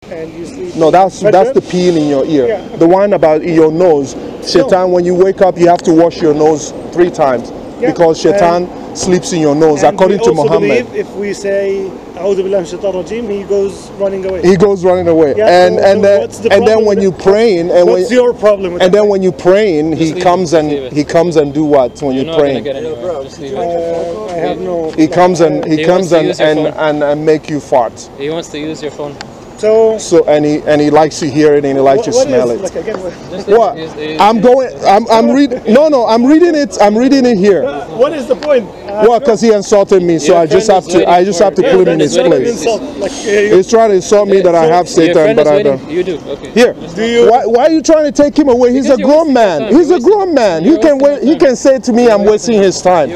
And you sleep. No, that's, that's the peel in your ear. Yeah. The one about your nose. Satan, no. when you wake up, you have to wash your nose three times yeah. because Satan and, sleeps in your nose, according to Mohammed. If we say... he goes running away. He goes running away. Yeah, and so, and, then, the and then when you praying and what's when, your problem with And that? then when you praying he Just comes and it. he comes and do what when you're, you're praying? Uh, I have no He comes and he, he comes and and, and and make you fart. He wants to use your phone. So, so and he and he likes to hear it and he likes what, to smell it. Like, again, what? what? Is, is, I'm going. I'm I'm reading. No, no. I'm reading it. I'm reading it here. Uh, what is the point? Uh, well, because he insulted me, so I just have to. I just have to put him in his place. Like, uh, He's trying to insult me that so I have Satan, but I don't. You do. Okay. Here. Do you? Why, why are you trying to take him away? He's a grown man. He's a grown man. He can wait. He can say to me, "I'm wasting his time."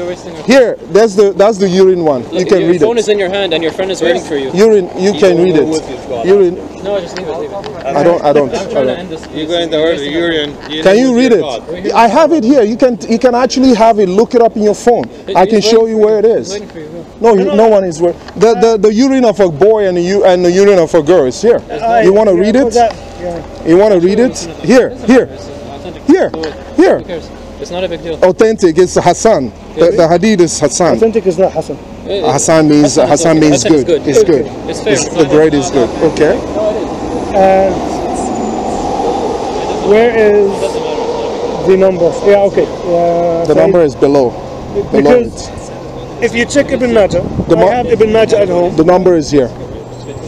Here. That's the that's the urine one. You can read it. Your phone is in your hand, and your friend is waiting for you. Urine. You can read it. Urine. No, just leave it, leave it. I don't. I don't. I'm trying I don't. to end this. You go in the earth, urine. You can you read it? God. I have it here. You can. You can actually have it. Look it up in your phone. It, I can show you where it is. You, no, no, no one is where. The the the urine of a boy and the u and the urine of a girl is here. No, you want to read it? Yeah. You want to read it? Here, here, here, here. It's not a big deal. Authentic. It's Hassan. The, the hadith is Hassan. Authentic is not Hassan. It, Hassan means Hassan, Hassan means Hassan good. Good. It's good. good. It's fair. It's, it's the grade is good. Okay. And where is the number? Yeah. Okay. Uh, the number is below. Below because it. If you check Ibn Majah, I have Ibn Majah at home. The number is here.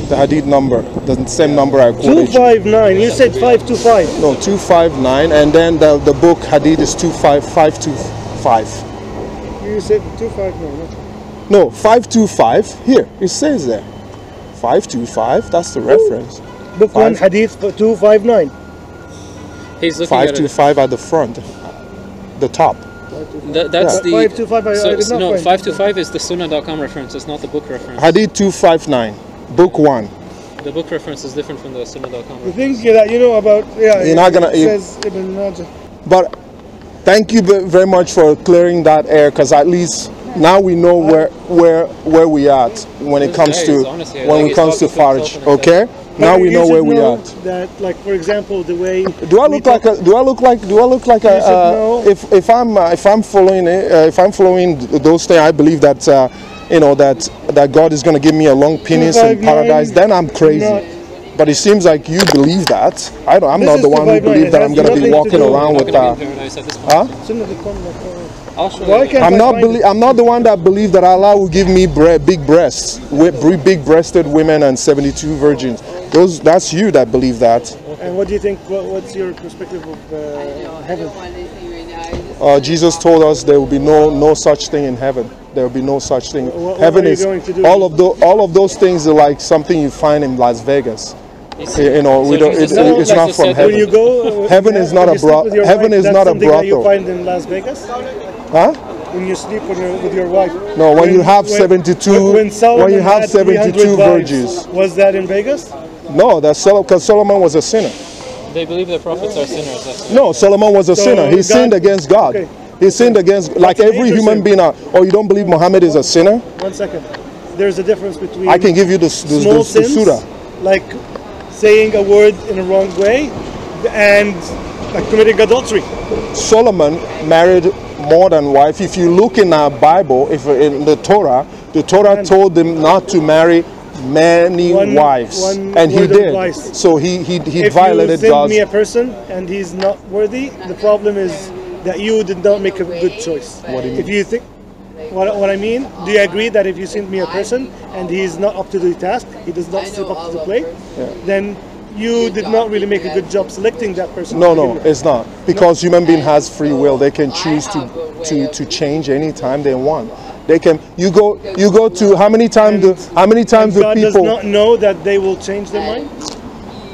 The hadith number, the same number I quoted. two five nine, you said five two five. No, two five nine, and then the, the book hadith is two five five two five. You said two five nine. No, five two five, here, it says there. five two five, that's the Ooh. reference. Book one hadith two five nine. He's looking at five two five at the front, the top. That, that's yeah. the five two five, so, so, no, five two five is the Suna dot com reference, it's not the book reference. Hadith two five nine. Book one. The book reference is different from the Suna dot com. The things that you know about, yeah, you're not gonna. Says Ibn Majah. But thank you very much for clearing that air, because at least now we know where where where we are when it comes to when it comes to Farj. Okay. Now we know where we are. That, like, for example, the way. Do I look like a? Do I look like? Do I look like a? Uh, if if I'm uh, if I'm following uh, if I'm following those things, I believe that. Uh, You know that that God is going to give me a long penis in paradise. Then I'm crazy. Not, but it seems like you believe that. I don't. I'm not the one who believes that I'm going to be walking around with that. Huh? I'm not. I'm not the one that believes that Allah will give me bre big breasts, with big-breasted women and seventy-two virgins. Those. That's you that believe that. And what do you think? What, what's your perspective of uh, heaven? Uh, Jesus told us there will be no no such thing in heaven. There will be no such thing. What, Heaven what is all of those all of those things are like something you find in Las Vegas. You, you know, so we don't. It, no, it's like not from heaven. When you go, heaven is not a brothel. Heaven wife, is not a brothel. You find in Las Vegas. Huh? When you sleep with your, with your wife. No, when, when you have when, seventy-two. When, Solomon when you have seventy-two virgins. Was that in Vegas? No, that's because Solomon was a sinner. They believe the prophets are sinners. That's no, Solomon was a so sinner. He God, sinned against God. Okay. He sinned against, like That's every human being. Or oh, you don't believe Mohammed is a sinner? One second. There's a difference between. I can give you the, the, small the, the, the sins, surah. Like saying a word in a wrong way and like committing adultery. Solomon married more than wife. If you look in our Bible, if in the Torah, the Torah and told him not to marry many one, wives, one and he did. Lies. So he he he if violated you God's. If you send me a person and he's not worthy, the problem is that you did not make a good choice. What do you mean? If you think, what, what I mean, do you agree that if you send me a person and he is not up to the task, he does not step up to the plate, yeah. then you did not really make a good job selecting that person? No, no, it's not. Because no. human being has free will. They can choose to, to, to change any time they want. They can, you go, you go to, how many times do, how many times do people... God does not know that they will change their mind?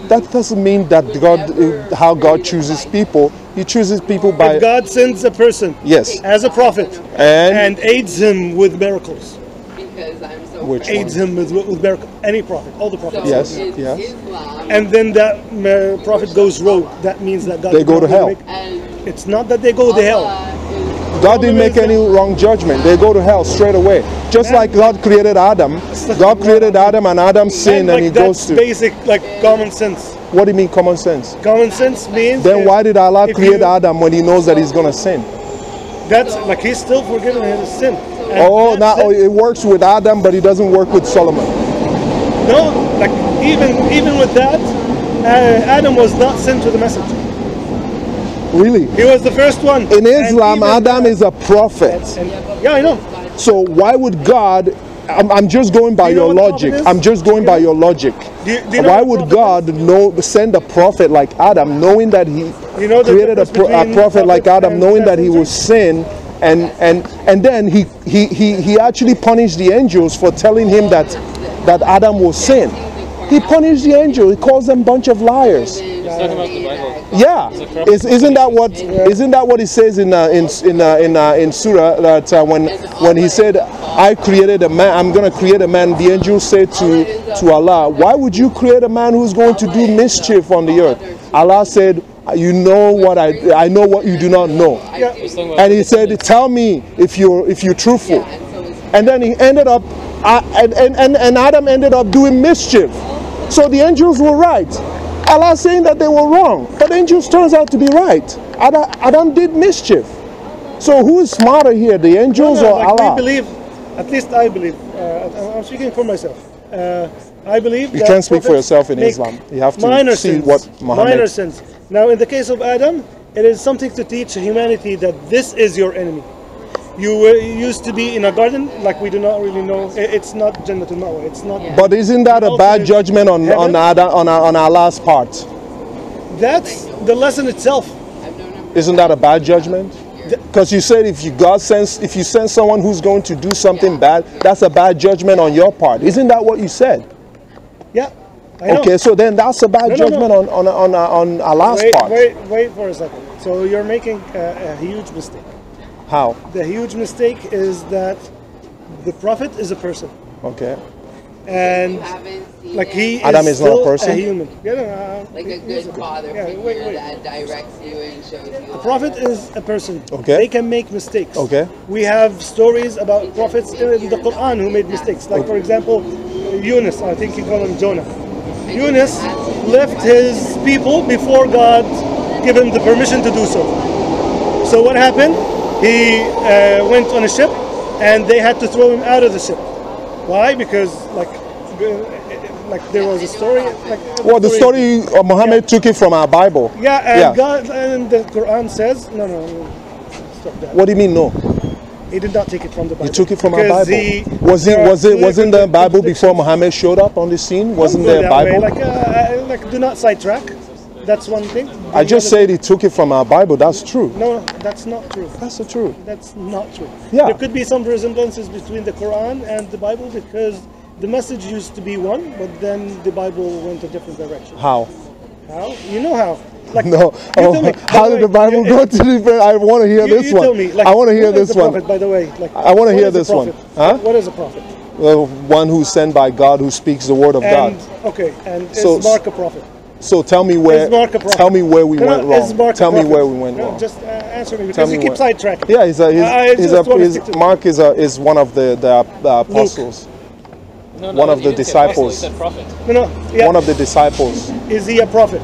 That doesn't mean that God, how God chooses people. He chooses people by... If God sends a person yes. as a prophet and, and aids him with miracles. Because I'm so Which aids one? him with, with miracles. Any prophet, all the prophets. So yes, yes. Islam. And then that uh, prophet goes rogue. That means that God... They go to hell. Make, it's not that they go to hell. God didn't make any wrong judgment. They go to hell straight away. Just and like God created Adam. God created Adam and Adam sinned and, like and he goes to... That's basic, like common sense. What do you mean common sense? Common sense means... Then why did Allah create you, Adam when he knows that he's going to sin? That's like he's still forgiven his sin. And oh, not, sin. oh, it works with Adam, but it doesn't work with Solomon. No, like even, even with that, uh, Adam was not sent to the message. Really? He was the first one. In Islam, Adam that, is a prophet. And, and, yeah, I know. So why would God... I'm, I'm just going by you your logic. I'm just going by your logic. Do you, do you know Why would God know, send a prophet like Adam, knowing that he you know created a, pro, a prophet like Adam, knowing that he will sin, and and and then he he he he actually punished the angels for telling him that that Adam will sin. He punished the angel. He calls them a bunch of liars. He's talking about the Bible. Yeah, Is, isn't that what isn't that what he says in uh, in in uh, in, uh, in Surah that uh, when when he said, "I created a man. I'm going to create a man." The angel said to to Allah, "Why would you create a man who's going to do mischief on the earth?" Allah said, "You know what I I know what you do not know." And he said, "Tell me if you're if you're truthful." And then he ended up, uh, and, and and Adam ended up doing mischief. So the angels were right. Allah saying that they were wrong, but the angels turns out to be right. Adam, Adam did mischief. So who is smarter here, the angels no, no, or like Allah? We believe At least I believe. Uh, I'm speaking for myself. Uh, I believe you that can't speak for yourself in Islam. You have to minor see sins. What Muhammad. Minor sins. Now, in the case of Adam, it is something to teach humanity that this is your enemy. You were, used to be in a garden, like we do not really know. It's not Jannatul Ma'wa. It's not. Yeah. But isn't that a bad judgment on on Adam, on our, on Allah's part? That's the lesson itself. Isn't that a bad judgment? Because you said if you God sends, if you send someone who's going to do something yeah. bad, that's a bad judgment on your part. Isn't that what you said? Yeah. I know. Okay, so then that's a bad no, judgment no, no. on on on on Allah's wait, part. Wait, wait for a second. So you're making a, a huge mistake. How? The huge mistake is that the Prophet is a person. Okay. And like he Adam is, is not a person. A human. Yeah, no, no, like a good father yeah, figure wait, wait. that directs you and shows you. The Prophet is a person. Okay. They can make mistakes. Okay. We have stories about prophets in the Quran who made mistakes. Like okay. for example, Yunus. I think you call him Jonah. Yunus left his people before God gave him the permission to do so. So what happened? He uh, went on a ship, and they had to throw him out of the ship. Why? Because like, like there was a story. Like, well, the story of Muhammad yeah. took it from our Bible. Yeah, and yeah. God and the Quran says no, no, no, stop that. What do you mean no? He did not take it from the Bible. He took it from our Bible. He, was it? Was it? Wasn't the Bible before Muhammad showed up on the scene? Wasn't there a Bible? Like, uh, like, do not sidetrack. That's one thing. I just said he took it from our Bible. That's true. No, that's not true. That's the truth. That's not true. Yeah. There could be some resemblances between the Quran and the Bible because the message used to be one, but then the Bible went a different direction. How? How? You know how. Like, no. Oh, how did the Bible way, go it, to different? I want to hear you, this you one. Me, like, I want to hear this prophet, one. By the way, like, I want to hear this one. Huh? What is a prophet? Well, one who's sent by God, who speaks the word of and, God. Okay. And so, is Mark a prophet? So tell me where. Tell me where we no, went wrong. Tell me where we went no, wrong. Just uh, answer me because you keep sidetracking. Yeah, he's a, he's, he's a, he's, he's, Mark is a, is one of the the, the apostles. No, no, one of the disciples. Apostle, no, no, yeah. One of the disciples. Is he a prophet?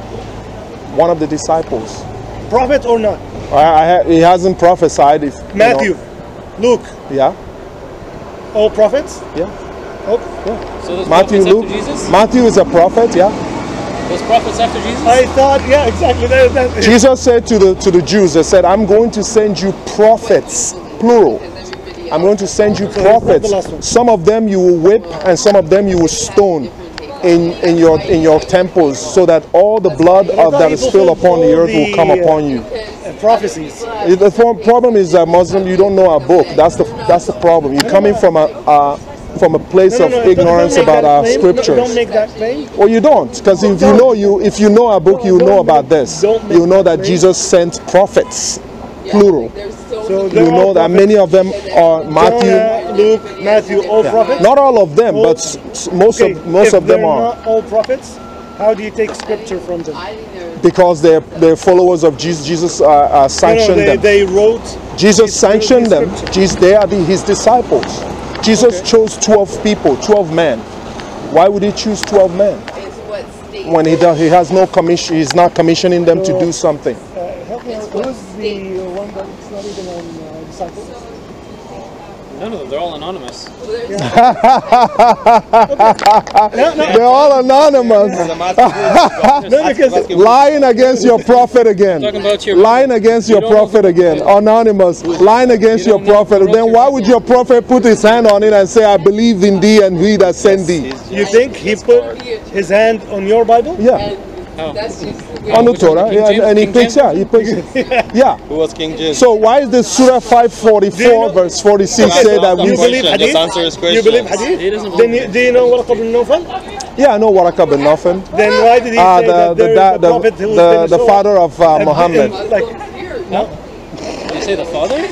One of the disciples. Prophet or not? I, I, he hasn't prophesied. If Matthew, you know. Luke. Yeah. All prophets. Yeah. Oh. Yeah. So Matthew, Luke. Jesus? Matthew is a prophet. Yeah. Those prophets after Jesus? I thought, yeah, exactly. That, that. Jesus said to the to the Jews, they said, I'm going to send you prophets, plural. I'm going to send you prophets. Some of them you will whip and some of them you will stone in, in your in your temples so that all the blood of that is spilled upon the earth will come upon you. Prophecies. The problem is that Muslim, you don't know our book. That's the that's the problem. You're coming from a, a from a place no, no, no, of ignorance about our claim. scriptures. No, don't make that claim. Well, you don't, because if you know you, if you know our book, you know about this. You know that Jesus sent prophets, plural. So you know that many of them are Matthew, Luke, Matthew, all prophets. Not all of them, but most of most of them are. Not all prophets. How do you take scripture from them? Because they're they're followers of Jesus. Jesus uh, uh, sanctioned no, no, they, them. They wrote. Jesus sanctioned them. Jesus, they are the, his disciples. Jesus okay. chose twelve people, twelve men. Why would he choose twelve men? When he does, he has no commission. He's not commissioning them so, to do something. Uh, help me. Who is the one that's not even on uh, disciples? None of them. They're all anonymous. They're all anonymous. No, because lying against your prophet again. Your lying against your prophet again. Anonymous. Lying against you your prophet. Then why would your prophet put his hand on it and say, I believe in thee and he that sent thee? You think he put his hand on your Bible? Yeah. Oh. That's just, yeah. On the Torah, yeah, and, and he picks, yeah, he picks it. Yeah. Who was King James? So why is the Surah five forty-four you know, verse forty-six say that we believe hadith? You believe hadith? He doesn't believe then you, do you know Waraqah bin Nufan? Yeah, I know Waraqah bin Nufan. Then why did he uh, say the, that the, there the, is the, the, the, the father of uh, Muhammad? Like, no. Did you say the father?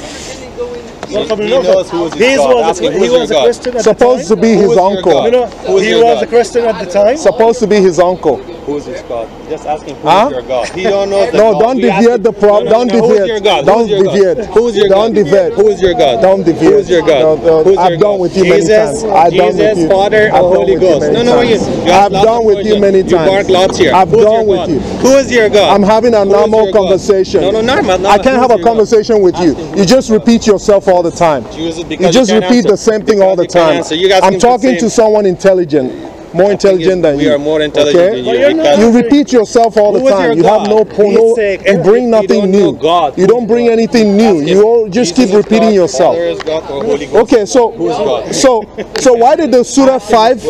He, he, knows who was his he was, a, he was a Christian at supposed the time. Supposed to be his uncle. No, no, he was a Christian at the time. Supposed to be his uncle. Who's his God? Just asking who's huh? your God. He don't know. No, God. Don't deviate the problem. Don't deviate. Don't deviate. Who's your God? Don't deviate. Who's your God? Don't deviate. Who's your God? No, no, I've done with you many times. I've done with you. Father, Holy Ghost. No, no, you. I've done with you many times. I've done with you. Who is your God? I'm having a normal conversation. No, no, normal. I can't have a conversation with you. You just repeat yourself all the time. You just repeat the same thing all the time. I'm talking to someone intelligent. More intelligent than we you. Are more intelligent okay? than you. Well, you repeat yourself all the time. You God? Have no porno. You bring nothing you new. God. You don't bring anything new. You all just keep repeating God, yourself. Okay, so so so why did the Surah five?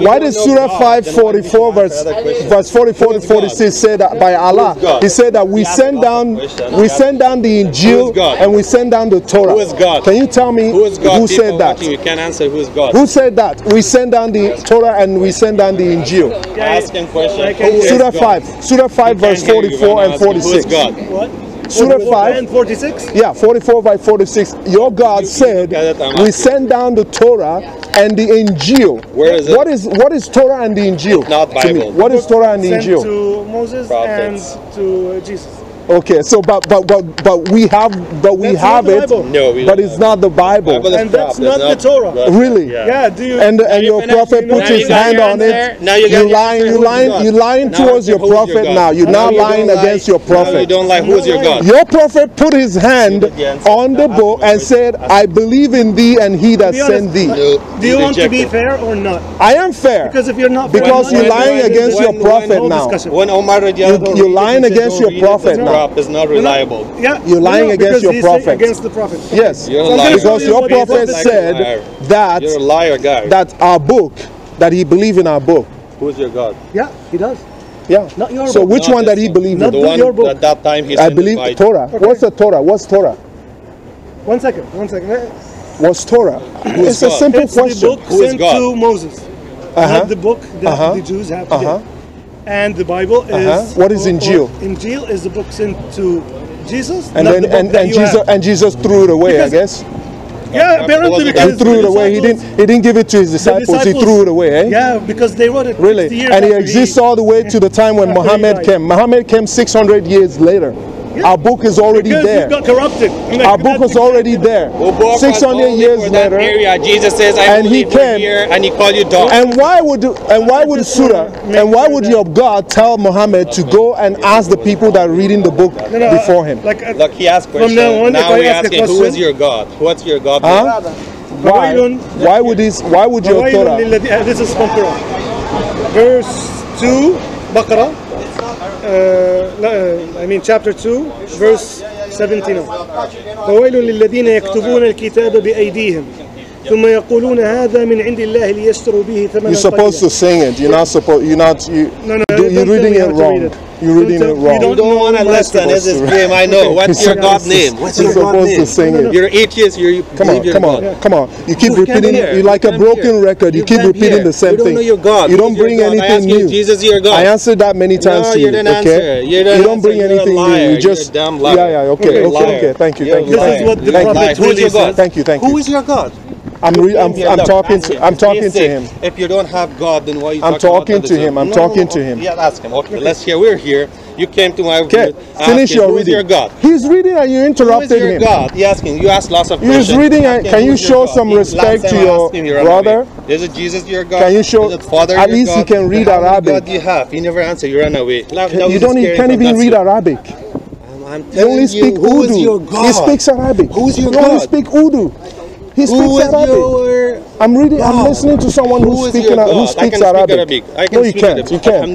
Why did Surah five forty four verse verse forty four to forty six say that by Allah? He said that we send down we send down the Injil and we send down the Torah. Who is God? Can you tell me who, is God? who said that? You can't answer who is God. Who said that? We send down the Torah. And we send down the Injil. Asking question. Surah five, Surah five, verse forty-four and forty-six. What? Surah five and forty-six. Yeah, forty-four by forty-six. Your God said, "We send down the Torah and the Injil." Where is it? What is what is Torah and the Injil? Not Bible. What is Torah and the Injil? To Moses and to Jesus. Okay, so but but but but we have but we that's have it, no, we but it's not the Bible, Bible and that's not, not the Torah. Right. Really? Yeah. yeah do you, and and you your prophet puts his hand on it. Now you you're lying, you lying, you lying towards your prophet now. You're now lying against your prophet. You don't like who's your God. Your prophet put his hand on the book and said, "I believe in thee and he that sent thee." Do you want to be fair or not? I am fair. Because if you're not, because you're lying against your prophet now. When Omar, you're lying against your prophet now. Is not reliable. No, no. Yeah, you're lying no, against your prophet. Against the prophet. Yes, you're so a liar. Because your prophet said liar. that you're a liar guy. That our book, that he believed in our book. Who's your God? Yeah, he does. Yeah. Not your so book. which not one that he believed not in? The one your book. At that time he I believe the Torah. Okay. What's the Torah? What's Torah? One second. One second. What's Torah? Who is it's God? a simple it's question. The book Who sent is God? to Moses. Uh -huh. The book that uh -huh. the Jews have today. Uh -huh. And the Bible is uh-huh. what is Injil? Injil is the book sent to Jesus, and then the and, and Jesus have. and Jesus threw it away, because, I guess. Yeah, apparently because he threw it away. He didn't. He didn't give it to his disciples. disciples. He threw it away. Eh? Yeah, because they wrote it. Really, and he exists all the way to the time when Mohammed came. Mohammed came six hundred years later. Yeah. Our book is already because there. Got corrupted. Like, our book is already there. six hundred years later, area, Jesus says, I and he came here and he called you dog. And why would and why would Surah and why would your God tell Muhammad to go and ask the people that are reading the book no, no, before him? Like, uh, Look, he asked questions. Now, now we ask asking, who is your God? What's your God? Huh? Why? Why would this? Why would your Torah? This is from Quran, verse two, Baqarah. Uh, I mean chapter two verse seventeen. فويل للذين يكتبون الكتاب بأيديهم ثم يقولون هذا من عند الله ليشتروا به ثمنا قليلا. You're supposed to sing it. You're not supposed. You're not. You, no, no, do, you're reading it wrong. You're reading it wrong. You don't, don't want to listen. This is game. I know. What's your God's name? What's your God's name? You're supposed to sing it. You're atheist. You're come on, come on, come on. You keep repeating. You're like a broken record. You keep repeating the same thing. You don't know your God. You don't bring anything new. Jesus, your God. I answered that many times to you. Okay. You don't bring anything new. You just yeah, yeah. Okay, okay, okay. Thank you, thank you. This is what the prophet really said. Thank you, thank you. Who is your God? I'm, re I'm, I'm talking to I'm talking to him. If you don't have God, then why are you talking? I'm talking to him. I'm talking to him. Yeah, ask him. Okay, let's hear. We're here. You came to my okay. Finish your reading. Your God. He's reading and you interrupted him. Who is your God? He asking. You asked lots of questions. He's reading. And can you show some respect to your brother? Is it Jesus your God? Can you show? At least he can read Arabic. What do you have? He never answered. You ran away. You don't. You can't even read Arabic. I'm telling you. Who is your God? He speaks Arabic. Who's your God? He speaks Urdu. He speaks who Arabic. Your... I'm reading. Wow. I'm listening to someone who who's speaking. Who speaks I can Arabic? Speak Arabic. I can no, you can't. You can't.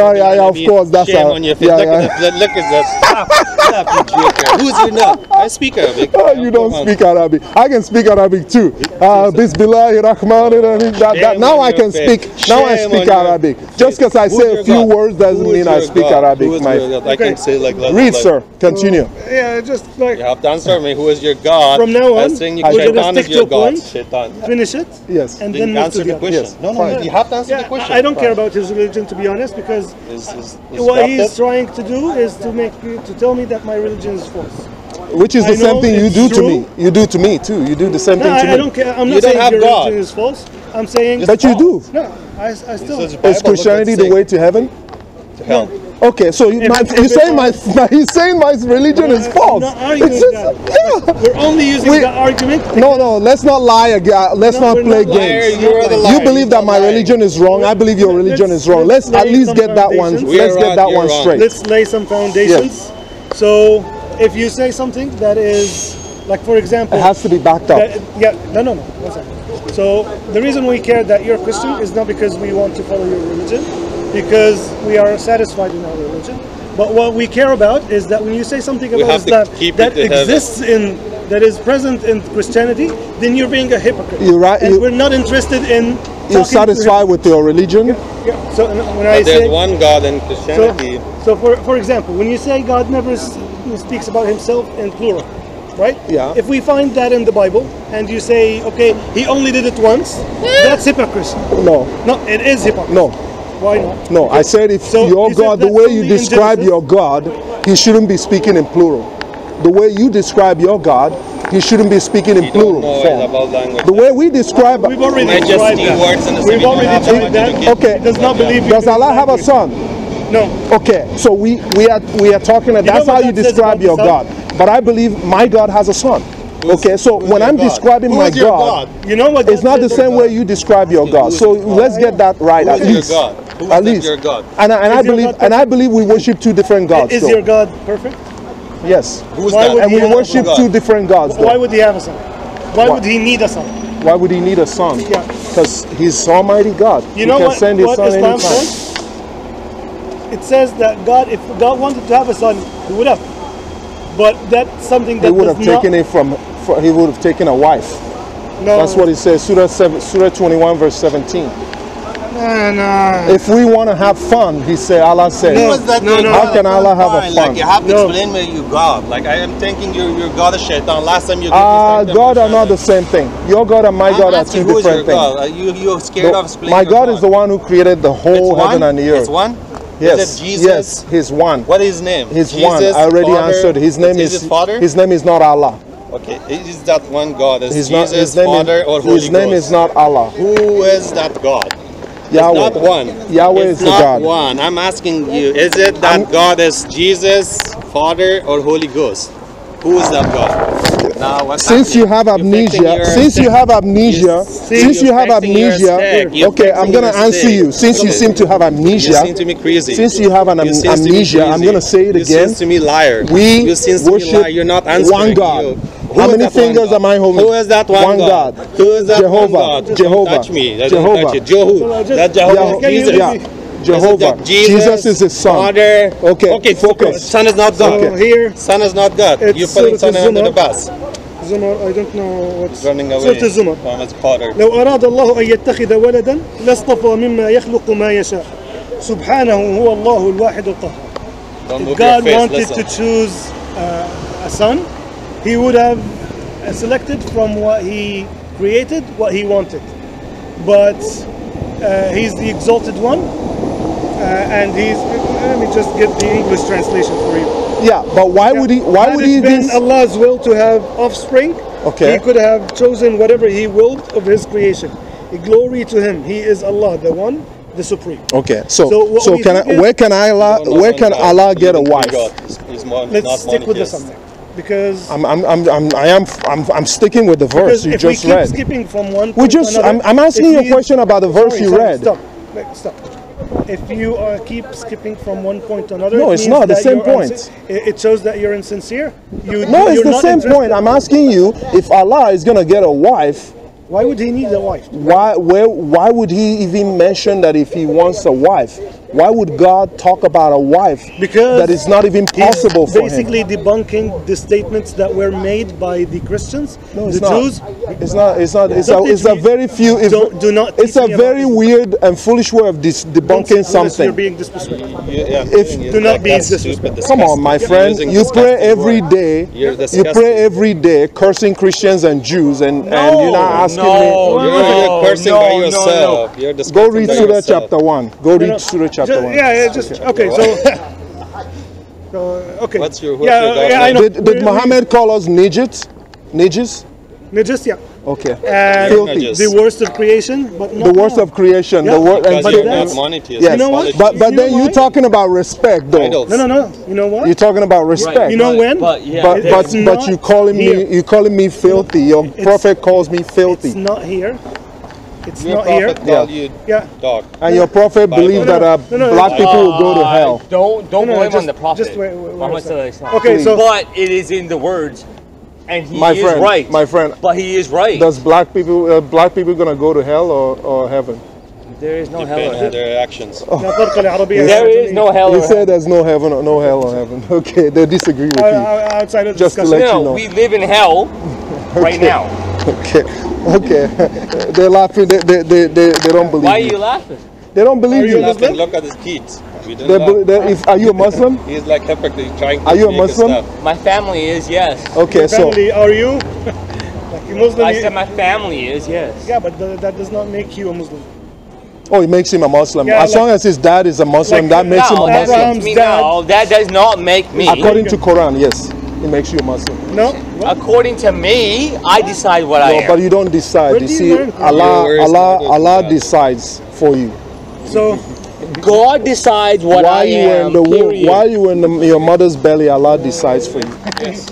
No, yeah, yeah, of course. That's shame on your face. Yeah, yeah. Look, at, look at that. Stop, stop, who's your nut? I speak Arabic. Oh, you don't Come speak on. Arabic. I can speak Arabic too. Uh, Bismillahir Rahmanir Rahim. That, that. Now I can face. speak. Shame now I speak Arabic. Face. Just because I who's say a few God? words doesn't mean I speak Arabic. I can say like that. Read, sir. Continue. Yeah, just like. You have to answer me. Who is your God? From now on, I stick to a point. Finish it. Yes. And then, then answer the, the question. Yes. No, no, no, you have to answer yeah, the question. I don't care about his religion, to be honest, because is, is, is what he's it? trying to do is to make me, to tell me that my religion is false. Which is I the same thing you do true. to me. You do to me too. You do the same no, thing I, to I me. I don't care. I'm not you saying your God. religion is false. I'm saying, but you do. No, I, I still. Is Christianity the way to heaven? hell. Okay, so you, my, he's, saying my, my, he's saying my religion is false. I'm not arguing just, that. Yeah. We're only using we, that argument. No, no, let's not lie again. Let's no, not play not games. Liar, you liar, believe that my lying. religion is wrong. We're, I believe your religion is wrong. Let's, let's at least get that one. Let's get that one straight. Let's lay some foundations. Yes. So if you say something that is, like for example, it has to be backed up. That, yeah. No, no, no. What's that? So the reason we care that you're Christian is not because we want to follow your religion, because we are satisfied in our religion, but what we care about is that when you say something about Islam that exists in, that is present in Christianity, then you're being a hypocrite. You're right. And you, we're not interested in. You're satisfied with your religion. Yeah, yeah. So when I say there's one God in Christianity. So, so for for example, when you say God never speaks about Himself in plural, right? Yeah. If we find that in the Bible, and you say, okay, He only did it once, that's hypocrisy. No. No, it is hypocrisy. No. Why not? No, I said if so your God, the way you describe your God, He shouldn't be speaking in plural. The way you describe your God, He shouldn't be speaking in you plural form. The way we describe... We've already described that. We've already tried that. Okay. He does not believe you. Does Allah have a son? No. Okay, so we, we, are, we are talking that that's how you describe your God. But I believe my God has a son. Okay, so when I'm describing my God, you know what? It's not the same way you describe your God. So let's get that right at least. Who at least your God? And I, and I believe and I believe we worship two different gods. Is though. your God perfect? Yes. Who's that? And we worship two different gods. Why would he have a son? Why, Why would he need a son? Why would he need a son? Yeah. Because he's Almighty God. You he know can what, send his what son Islam anytime. says? It says that God, if God wanted to have a son, he would have. But that's something that he would have taken it from, from. He would have taken a wife. No. That's what he says. Surah seven, Surah twenty-one verse seventeen. No, no. If we want to have fun, he said, Allah said, no, no, no, how can Allah have a fun? Like, you have to no. explain where you God. Like, I am thinking your, your God is shaitan. Last time you Ah, uh, God are not the same thing. Your God and my I'm God are two different things. You, you're scared the, of explaining My God, God is the one who created the whole it's heaven one? and the earth. It's one? Yes, Jesus? yes, he's one. What is his name? He's Jesus, one. I already father, answered. His name is, his, father? his name is not Allah. Okay, is that one God? Is he's Jesus, not, his name Father, is, or Holy His name is not Allah. Who is that God? Yahweh. It's not one. Yahweh it's is not the God. One. I'm asking you, is it that I'm, God is Jesus, Father, or Holy Ghost? Who is that God? Now, since you have amnesia, since you have amnesia, since you have amnesia, okay, I'm gonna answer you. Since you seem to have amnesia, you seem to me crazy. Since you have an am amnesia, I'm gonna say it again. You seem to me liar. We worship You're not one God. How many fingers am I holding? Who is that one God? Who is that one God? Jehovah. Touch me. Jehovah. Jehovah. That Jehovah. Jehovah. Jesus, Jesus is his son. Father. Okay, okay, focus. Son is not God. So here, son is not God. You're putting son under the bus. Zumar, I don't know what's running away. Surah Zumar. It's Potter. لو أراد الله أن يتخذ ولدا لاصطفى مما يخلق ما يشاء. سبحانه هو الله الواحد القهار. If God wanted to choose uh, a son, He would have selected from what He created, what He wanted. But uh, He's the exalted one. Uh, and he's. Let me just get the English translation for you. Yeah, but why yeah. would he? Why Had would he? It been Allah's will to have offspring. Okay. He could have chosen whatever he willed of his creation. Glory to him. He is Allah, the One, the Supreme. Okay. So, so, so can I, where can Allah? No, no, where can God. Allah get a wife? He's, he's more, Let's stick with the subject because I'm, I'm, I'm, I'm, I am, I'm, I'm sticking with the verse you if just we keep read. Skipping from one. We just. Another, I'm, I'm asking you a question about the verse sorry, you sorry, read. Stop. Like, stop. If you uh, keep skipping from one point to another, no, it it's not the same point. It shows that you're insincere. You, no, it's the same point. I'm asking you, if Allah is gonna get a wife, why would he need a wife? Why, where, why would he even mention that if he wants a wife? Why would God talk about a wife because that is not even possible for him? Basically debunking the statements that were made by the Christians, no, it's the not. Jews. It's not. It's not. It's, a, it's a very few. If, don't, do not. It's a very weird and foolish way of dis debunking something. You're being disrespectful. Yeah, if do not be disrespectful. Come on, my friend. You pray every day. You pray every day, cursing Christians and Jews, and no. and you're not asking. No, you're, no, you're cursing no, by yourself. No, no. You're Go read Surah chapter one. Go read no, no. Surah chapter just, one. Yeah, yeah, just okay. So, so okay. What's your, what's yeah, your yeah, I know. Did, did Mohammed call us Nijits? Nijits? Nijits, yeah. Okay. Uh, filthy. The worst of creation, but not the worst of creation. Yeah. The worst. Because you're not monotheist. Yes. You know what? But but you then you're talking about respect, though. Idols. No, no, no. You know what? You're talking about respect. Right. You know but, when? But yeah, but but, but you calling here. me you calling me filthy. Your it's, prophet calls me filthy. It's not here. It's your not here. Yeah. You yeah. Dog. And yeah. your prophet Bible. believed no, no, that uh, no, no, black no, people uh, will go to hell. Don't don't no, blame no, on the prophet. Just wait, wait, wait, okay, so but it is in the words. And he my is friend, right. My friend. But he is right. Does black people, uh, black people gonna go to hell or, or heaven? There is no Depending hell or on their actions. Oh. There is no hell or heaven. He said there's no heaven or no hell or heaven. Okay, they disagree with I, you. I, outside of Just discussion. to let no, you know. We live in hell okay. right now. Okay, okay. They're laughing. They, they, they, they, they don't believe Why are you me. laughing? They don't believe are you. you Look at his kids. We don't they, if, are you a Muslim? He's like hypocrite trying to Are you a Muslim? My family is, yes. Okay, Your so. Family, are you? like Muslim, I you, said my family is, yes. Yeah, but th that does not make you a Muslim. Oh, it makes him a Muslim. Yeah, as like, long as his dad is a Muslim, like, that makes no, him a Muslim. Dad. No, that does not make me. According to Quran, yes. It makes you a Muslim. No. What? According to me, I decide what no, I am. But you don't decide. Where you do see, you Allah, Allah, Allah decides for you. So. God decides what why I you am, in the womb, Why you in the, your mother's belly, Allah decides for you. Yes.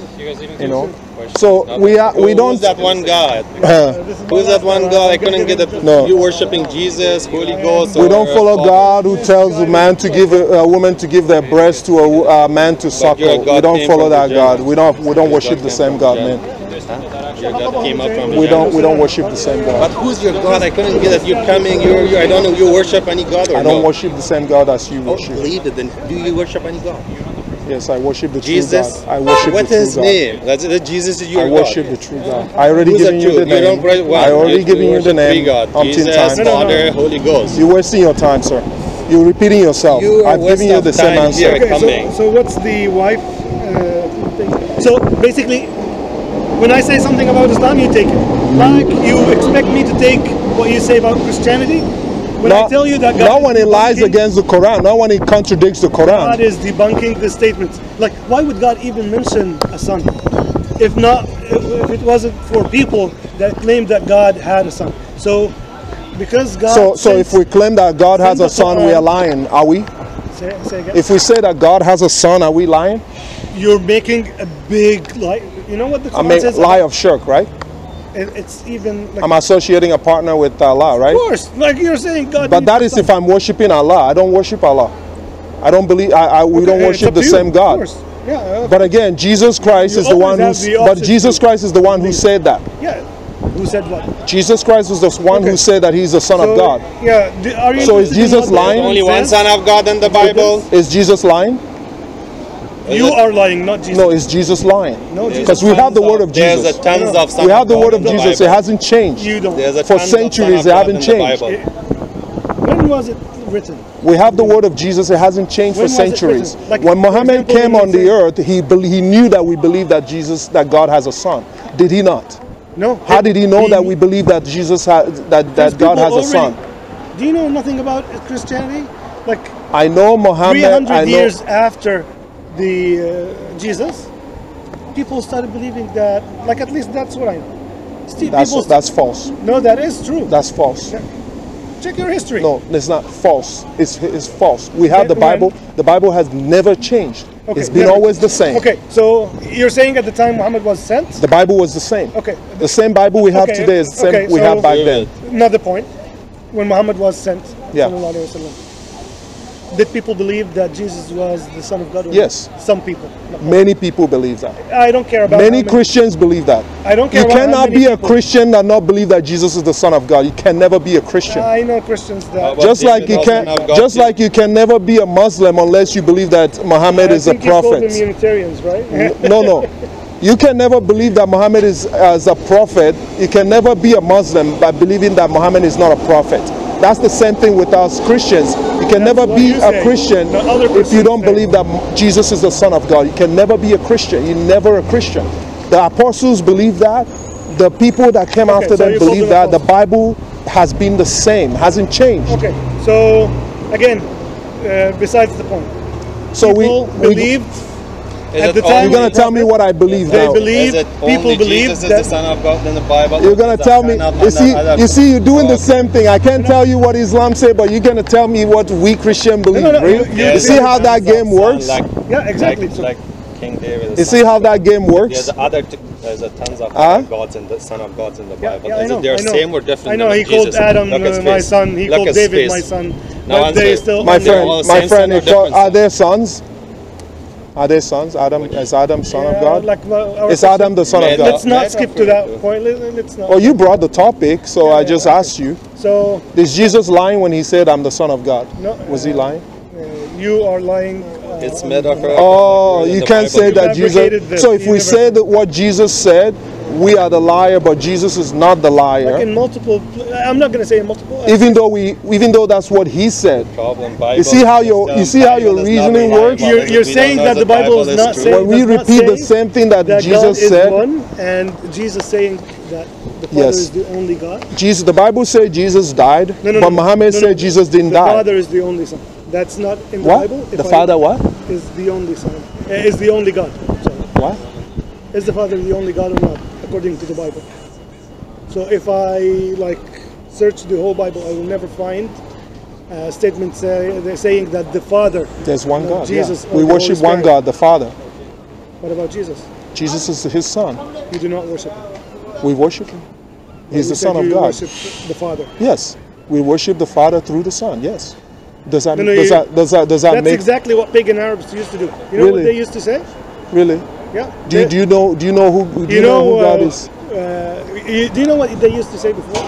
You know? So we are. We don't. Who's that one God? Uh, Who's that one God? I couldn't get it. No. You worshiping Jesus, Holy Ghost. We don't follow God who tells a man to give a, a woman to give their breast to a, a man to suckle. We don't follow that God. We don't. We don't worship the same God, man. Your God came out from the we don't we don't worship the same God. But who's your God? I couldn't get that. You're coming. You're, you're I don't know. You worship any God or I don't no? worship the same God as you worship. Oh, believe it. Then do you worship any God? Yes, I worship the Jesus. true God. I worship what the true is God. What is His name? That's the Jesus is your God. I worship God. the true God. I already who's given you the name. You don't I already you given you the name. God. Jesus, time. Father, Holy Ghost. You're wasting your time, sir. You're repeating yourself. You I've given you the same answer. Okay, so, so what's the wife uh, thing? So basically. When I say something about Islam, you take it. Like you expect me to take what you say about Christianity. When not, I tell you that God not when it lies against the Quran, not when it contradicts the Quran. God is debunking the statements. Like, why would God even mention a son? If not, if it wasn't for people that claimed that God had a son. So, because God. So, so if we claim that God has a son, Quran, we are lying, are we? Say, say again. If we say that God has a son, are we lying? You're making a big lie. You know what the Quran I mean, says? Lie of shirk, right? It, it's even. Like, I'm associating a partner with Allah, right? Of course, like you're saying, God. But that is if I'm worshiping Allah. I don't worship Allah. I don't believe. I, I we okay, don't worship the you, same God. Of course. Yeah. Okay. But again, Jesus Christ you is the one who. But Jesus Christ is the one who said that. Yeah. Who said what? Jesus Christ was the one okay. who said that he's the son so, of God. Yeah. Are you so is Jesus lying? Only one son of God in the Bible. Is Jesus lying? You are lying, not Jesus. No, it's Jesus lying. No, because we have the word of Jesus. There's a tons of we have the word of Jesus. It hasn't changed. You don't. For centuries, it hasn't changed. When was it written? We have the word of Jesus. It hasn't changed for centuries. When Mohammed came on the earth, he he knew that we believe that Jesus, that God has a son. Did he not? No. How did he know that we believe that Jesus has that that God has a son? Do you know nothing about Christianity? Like I know Mohammed. three hundred years after. The uh, Jesus, people started believing that, like at least that's what I know. Still, that's, that's false. No, that is true. That's false. Check, check your history. No, it's not false. It's, it's false. We have okay, the Bible. Right. The Bible has never changed. Okay, it's been never. always the same. Okay, so you're saying at the time Muhammad was sent? The Bible was the same. Okay. The same Bible we have okay, today is the same okay, we so have back then. Another point, when Muhammad was sent, yeah. Sallallahu Alaihi Wasallam. Did people believe that Jesus was the Son of God? Yes. Some people. Many people believe that. I don't care about many, many Christians believe that. I don't care you about You cannot be a people. Christian and not believe that Jesus is the Son of God. You can never be a Christian. I know Christians that. Just like you can, just like you can never be a Muslim unless you believe that Muhammad I is think a prophet. You call them Unitarians, right? No, no. You can never believe that Muhammad is as a prophet. You can never be a Muslim by believing that Muhammad is not a prophet. That's the same thing with us Christians. You can That's never be a say. Christian if you don't say. believe that Jesus is the Son of God. You can never be a Christian. You're never a Christian. The apostles believe that. The people that came okay, after so them believe that. The Bible has been the same, hasn't changed. Okay, so again, uh, besides the point. So people we, we believed At the time, you're going to tell me what I believe now. They believe, people believe that Jesus is the Son of God in the Bible. You're going to tell me, you see, you see, you're doing the same thing. I can't tell you what Islam say, but you're going to tell me what we Christian believe. You see how that game works? Yeah, exactly. King David. You see how that game works? There's other, there's a tons of huh? gods and the son of gods in the Bible. Yeah, yeah, is it they're same or different? I know. He called Jesus. Adam uh, my son. He Look called David face. my son. No, they still my friend. My friend. He called, are their sons? Are they sons? Adam is Adam son yeah, of God? Like is Adam the son yeah, of God? Let's not skip to that point. Let's not. Oh, you brought the topic, so yeah, I just yeah, asked okay. you. So is Jesus lying when he said, "I'm the son of God"? No, was he lying? You are lying. It's metaphor. Oh, you can't say that Jesus. So if we say that what Jesus said, we are the liar, but Jesus is not the liar. Like in multiple, I'm not going to say in multiple. Even though we, even though that's what he said. Problem, Bible, you see how your, you see how your reasoning works. You're, you're saying that the Bible is not saying. When we repeat the same thing that Jesus said. God is one, and Jesus saying that the Father is the only God. Jesus, the Bible says Jesus died, but Mohammed said Jesus didn't die. The Father is the only Son. That's not in the what? Bible. If the I Father what? Is the only Son. Uh, is the only God. Sorry. What? Is the Father the only God or not, according to the Bible? So if I like search the whole Bible, I will never find a statement say, they're saying that the Father. There's one God. Jesus. Yeah. We worship one God, the Father. What about Jesus? Jesus is his Son. You do not worship him. We worship him. He's the Son of God. Worship the Father. Yes. We worship the Father through the Son. Yes. Does that, no, no, does, you, that, does that does that that's make exactly what pagan Arabs used to do? You know really? what they used to say? Really? Yeah. Do you, do you know do you know who do you, you know, know who uh, God is? Uh, you, do you know what they used to say before?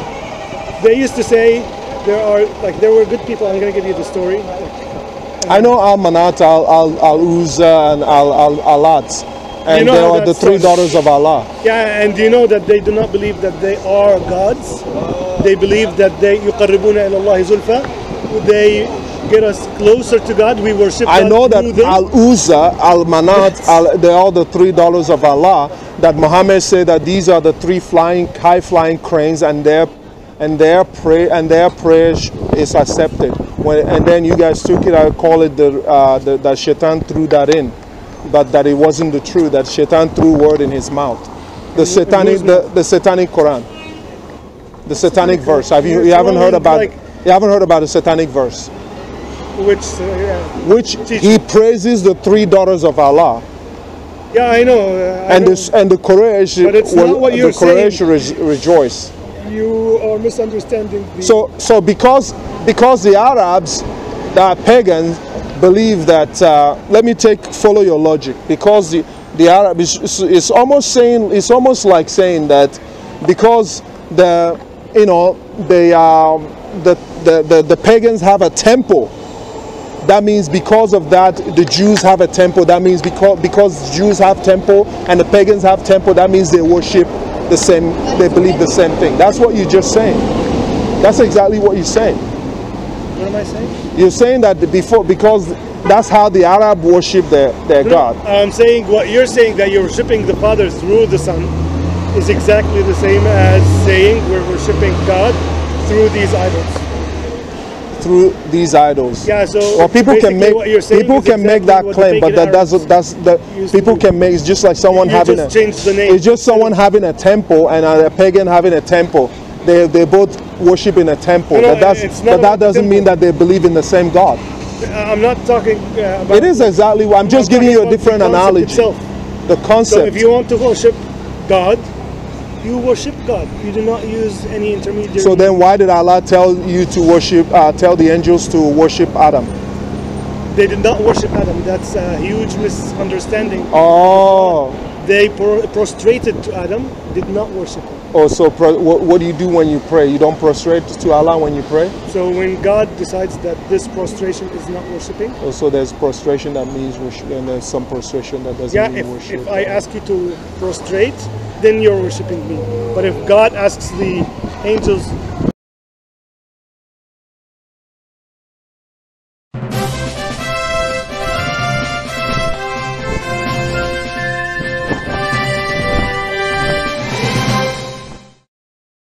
They used to say there are like there were good people. I'm going to give you the story. Like, I know Al Manat, Al Al, al Uzza, and Al Al Alat, and you know they are the three daughters of Allah. Yeah, and you know that they do not believe that they are gods. They believe that they yuqarribuna ila Allah zulfa. They get us closer to God. We worship God. I know that Al-Uzza, Al-Manat, Al, they are the three daughters of Allah. That Muhammad said that these are the three flying, high-flying cranes, and their and their prayer and their prayer is accepted. When and then you guys took it. I call it the uh, the that Shaitan threw that in, but that it wasn't the truth. That Shaitan threw word in his mouth. The satanic the, the satanic Quran, the satanic verse. Have you you haven't heard about it? You haven't heard about a satanic verse, which uh, yeah. which he praises the three daughters of Allah. Yeah, I know. Uh, and I this and the Quraysh, but it's well, not what you're the Quraysh saying. Re rejoice. You are misunderstanding. The so so because because the Arabs, the pagans, believe that. Uh, let me take follow your logic because the the Arab is it's almost saying it's almost like saying that because the you know they are. Um, The, the, the, the pagans have a temple. That means because of that, the Jews have a temple. That means because because Jews have temple and the pagans have temple, that means they worship the same, they believe the same thing. That's what you're just saying. That's exactly what you're saying. What am I saying? You're saying that before, because that's how the Arab worship their, their no, God. I'm saying what you're saying, that you're worshiping the Father through the Son, is exactly the same as saying we're worshiping God through these idols. Through these idols. Yeah. So well, people can make people can exactly make that claim, but that doesn't. That's that people can make. It's just like someone you having just a. The name. It's just someone having a temple and a pagan having a temple. They they both worship in a temple. No, no, that that's, but that doesn't mean that they believe in the same God. I'm not talking. Uh, about it is exactly. What, I'm, I'm just giving you a different the analogy. Itself. The concept. So if you want to worship God. You worship God. You do not use any intermediary. So then, why did Allah tell you to worship? Uh, tell the angels to worship Adam. They did not worship Adam. That's a huge misunderstanding. Oh. They pro prostrated to Adam. Did not worship him. Oh, so pro what, what do you do when you pray? You don't prostrate to Allah when you pray. So when God decides that this prostration is not worshiping. Oh, so there's prostration that means worship, and there's some prostration that doesn't yeah, mean if, worship. Yeah, if I ask you to prostrate. Then you're worshiping me. But if God asks the angels